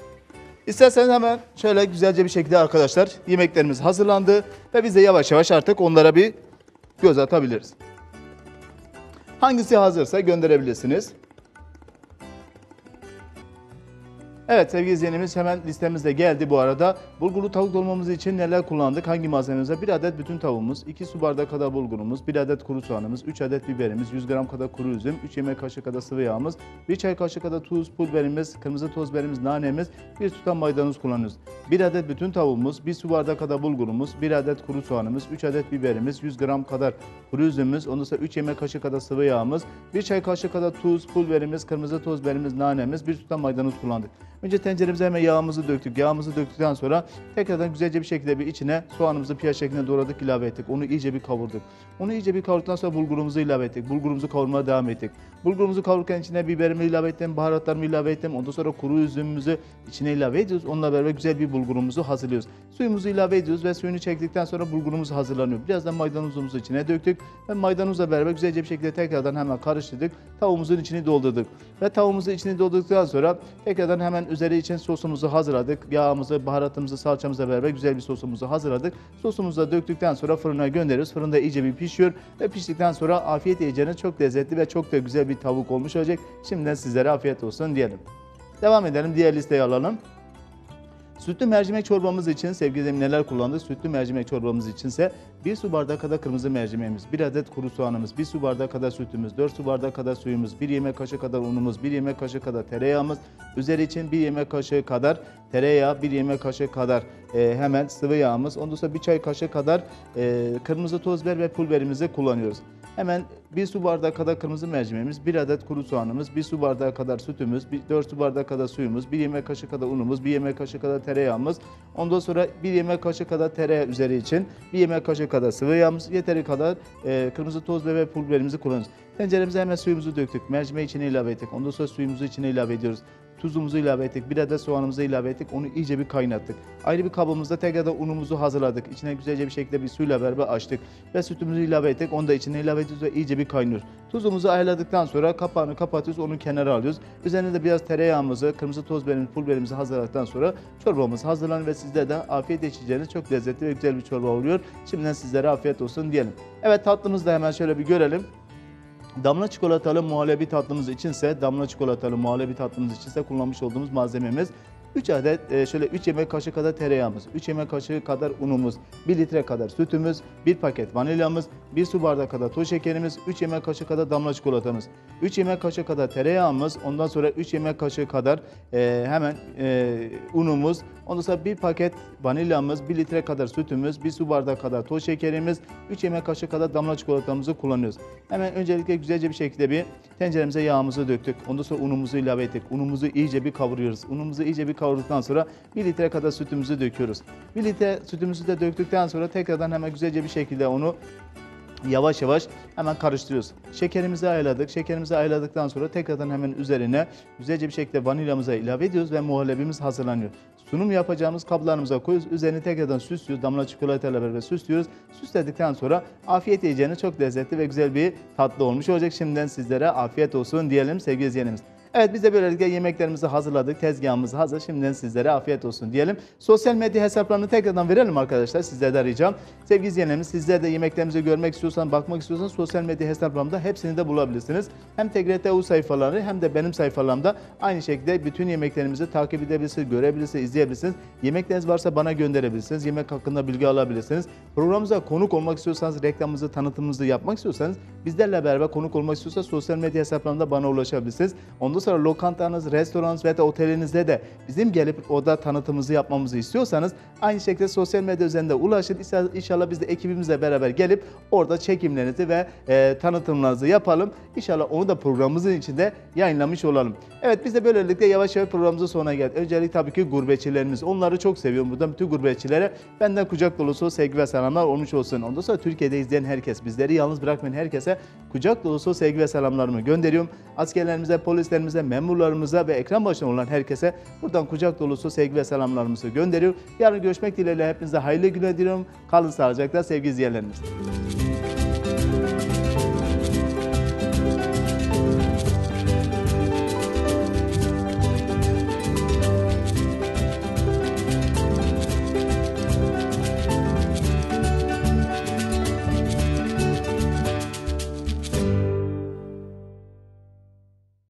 İsterseniz hemen şöyle güzelce bir şekilde arkadaşlar yemeklerimiz hazırlandı ve biz de yavaş yavaş artık onlara bir göz atabiliriz. Hangisi hazırsa gönderebilirsiniz. Evet sevgili izleyenimiz, hemen listemizde geldi bu arada. Bulgurlu tavuk dolmamız için neler kullandık, hangi malzemelerimize? 1 adet bütün tavuğumuz, 2 su bardağı kadar bulgurumuz, 1 adet kuru soğanımız, 3 adet biberimiz, 100 gram kadar kuru üzüm, 3 yemek kaşığı kadar sıvı yağımız, 1 çay kaşığı kadar tuz, pul biberimiz, kırmızı toz biberimiz, nanemiz, 1 tutam maydanoz kullanıyoruz. 1 adet bütün tavuğumuz, 1 su bardağı kadar bulgurumuz, 1 adet kuru soğanımız, 3 adet biberimiz, 100 gram kadar kuru üzümümüz, ondan sonra 3 yemek kaşığı kadar sıvı yağımız, 1 çay kaşığı kadar tuz, pul biberimiz, kırmızı toz biberimiz, nanemiz, 1 tutam maydanoz kullandık. Önce tenceremize hemen yağımızı döktük. Yağımızı döktükten sonra tekrardan güzelce bir şekilde bir içine soğanımızı piyaz şeklinde doğradık, ilave ettik. Onu iyice bir kavurduk. Onu iyice bir kavurduktan sonra bulgurumuzu ilave ettik. Bulgurumuzu kavurmaya devam ettik. Bulgurumuzu kavururken içine biberimi ilave ettim, baharatlarımı ilave ettim. Ondan sonra kuru üzümümüzü içine ilave ediyoruz. Onunla beraber güzel bir bulgurumuzu hazırlıyoruz. Suyumuzu ilave ediyoruz ve suyunu çektikten sonra bulgurumuz hazırlanıyor. Birazdan maydanozumuzu içine döktük ve maydanozla beraber güzelce bir şekilde tekrardan hemen karıştırdık. Tavuğumuzun içini doldurduk ve tavuğumuzu içini doldurduktan sonra tekrardan hemen üzeri için sosumuzu hazırladık. Yağımızı, baharatımızı, salçamızla beraber güzel bir sosumuzu hazırladık. Sosumuzu da döktükten sonra fırına gönderiyoruz. Fırında iyice bir pişiyor ve piştikten sonra afiyet yiyeceğiniz çok lezzetli ve çok da güzel bir tavuk olmuş olacak. Şimdiden sizlere afiyet olsun diyelim. Devam edelim, diğer listeyi alalım. Sütlü mercimek çorbamız için sevgili neler kullandık? Sütlü mercimek çorbamız içinse 1 su bardağı kadar kırmızı mercimeğimiz, 1 adet kuru soğanımız, 1 su bardağı kadar sütümüz, 4 su bardağı kadar suyumuz, 1 yemek kaşığı kadar unumuz, 1 yemek kaşığı kadar tereyağımız, üzeri için 1 yemek kaşığı kadar tereyağı, 1 yemek kaşığı kadar hemen sıvı yağımız, ondan sonra 1 çay kaşığı kadar kırmızı toz biber ve pul biberimizi kullanıyoruz. Hemen 1 su bardağı kadar kırmızı mercimeğimiz, 1 adet kuru soğanımız, 1 su bardağı kadar sütümüz, 4 su bardağı kadar suyumuz, 1 yemek kaşığı kadar unumuz, 1 yemek kaşığı kadar tereyağımız, ondan sonra 1 yemek kaşığı kadar tereyağı üzeri için 1 yemek kaşığı kadar sıvı yağımız, yeteri kadar kırmızı toz biber ve pul biberimizi kullanıyoruz. Tenceremize hemen suyumuzu döktük, mercimeği içine ilave ettik, ondan sonra suyumuzu içine ilave ediyoruz. Tuzumuzu ilave ettik, bir adet soğanımızı ilave ettik, onu iyice bir kaynattık. Ayrı bir kabımızda tekrar da unumuzu hazırladık. İçine güzelce bir şekilde bir suyla beraber açtık ve sütümüzü ilave ettik, onu da içine ilave ediyoruz ve iyice bir kaynıyoruz. Tuzumuzu ayarladıktan sonra kapağını kapatıyoruz, onu kenara alıyoruz. Üzerine de biraz tereyağımızı, kırmızı toz biberimizi, pul biberimizi hazırladıktan sonra çorbamız hazırlanır ve sizde de afiyetle içeceğiniz çok lezzetli ve güzel bir çorba oluyor. Şimdiden sizlere afiyet olsun diyelim. Evet, tatlımızı da hemen şöyle bir görelim. Damla çikolatalı muhallebi tatlımız içinse, kullanmış olduğumuz malzememiz 3 adet, şöyle 3 yemek kaşığı kadar tereyağımız, 3 yemek kaşığı kadar unumuz, 1 litre kadar sütümüz, 1 paket vanilyamız, 1 su bardağı kadar toz şekerimiz, 3 yemek kaşığı kadar damla çikolatamız, 3 yemek kaşığı kadar tereyağımız, ondan sonra 3 yemek kaşığı kadar unumuz, ondan sonra 1 paket vanilyamız, 1 litre kadar sütümüz, 1 su bardağı kadar toz şekerimiz, 3 yemek kaşığı kadar damla çikolatamızı kullanıyoruz. Hemen öncelikle güzelce bir şekilde bir tenceremize yağımızı döktük. Ondan sonra unumuzu ilave ettik. Unumuzu iyice bir kavuruyoruz. Unumuzu iyice bir kavurduktan sonra 1 litre kadar sütümüzü döküyoruz. 1 litre sütümüzü de döktükten sonra tekrardan hemen güzelce bir şekilde onu yavaş yavaş hemen karıştırıyoruz. Şekerimizi ayarladık. Şekerimizi ayarladıktan sonra tekrardan hemen üzerine güzelce bir şekilde vanilyamıza ilave ediyoruz ve muhallebimiz hazırlanıyor. Sunum yapacağımız kaplarımıza koyuyoruz. Üzerine tekrardan süslüyoruz. Damla çikolatayla beraber süslüyoruz. Süsledikten sonra afiyet yiyeceğiniz çok lezzetli ve güzel bir tatlı olmuş olacak. Şimdiden sizlere afiyet olsun diyelim sevgili izleyenimiz. Evet, biz de böylelikle yemeklerimizi hazırladık. Tezgahımız hazır. Şimdiden sizlere afiyet olsun diyelim. Sosyal medya hesaplarını tekrardan verelim arkadaşlar. Sizlerden ricam. Sevgili izleyenlerimiz, sizler de yemeklerimizi görmek istiyorsanız, bakmak istiyorsanız sosyal medya hesaplarımda hepsini de bulabilirsiniz. Hem TGT.U sayfaları hem de benim sayfalarımda aynı şekilde bütün yemeklerimizi takip edebilirsiniz, görebilirsiniz, izleyebilirsiniz. Yemekleriniz varsa bana gönderebilirsiniz. Yemek hakkında bilgi alabilirsiniz. Programımıza konuk olmak istiyorsanız, reklamımızı, tanıtımımızı yapmak istiyorsanız, bizlerle beraber konuk olmak istiyorsanız sosyal medya hesaplarımda bana ulaşabilirsiniz. Ondan sonra lokantanız, restoranınız ve de otelinizde de bizim gelip orada tanıtımımızı yapmamızı istiyorsanız aynı şekilde sosyal medya üzerinde ulaşın. İnşallah biz de ekibimizle beraber gelip orada çekimlerinizi ve tanıtımlarınızı yapalım. İnşallah onu da programımızın içinde yayınlamış olalım. Evet, biz de böylelikle yavaş yavaş programımızın sonuna geldik. Öncelikle tabii ki gurbetçilerimiz. Onları çok seviyorum. Buradan bütün gurbetçilere benden kucak dolusu sevgi ve selamlar olmuş olsun. Ondan sonra Türkiye'de izleyen herkes, bizleri yalnız bırakmayan herkese kucak dolusu sevgi ve selamlarımı gönderiyorum. Askerlerimize, polislerimize, memurlarımıza ve ekran başında olan herkese buradan kucak dolusu sevgi ve selamlarımızı gönderiyor. Yarın görüşmek dileğiyle hepinize hayırlı günler diliyorum. Kalın sağlıcakla sevgili izleyenlerimiz.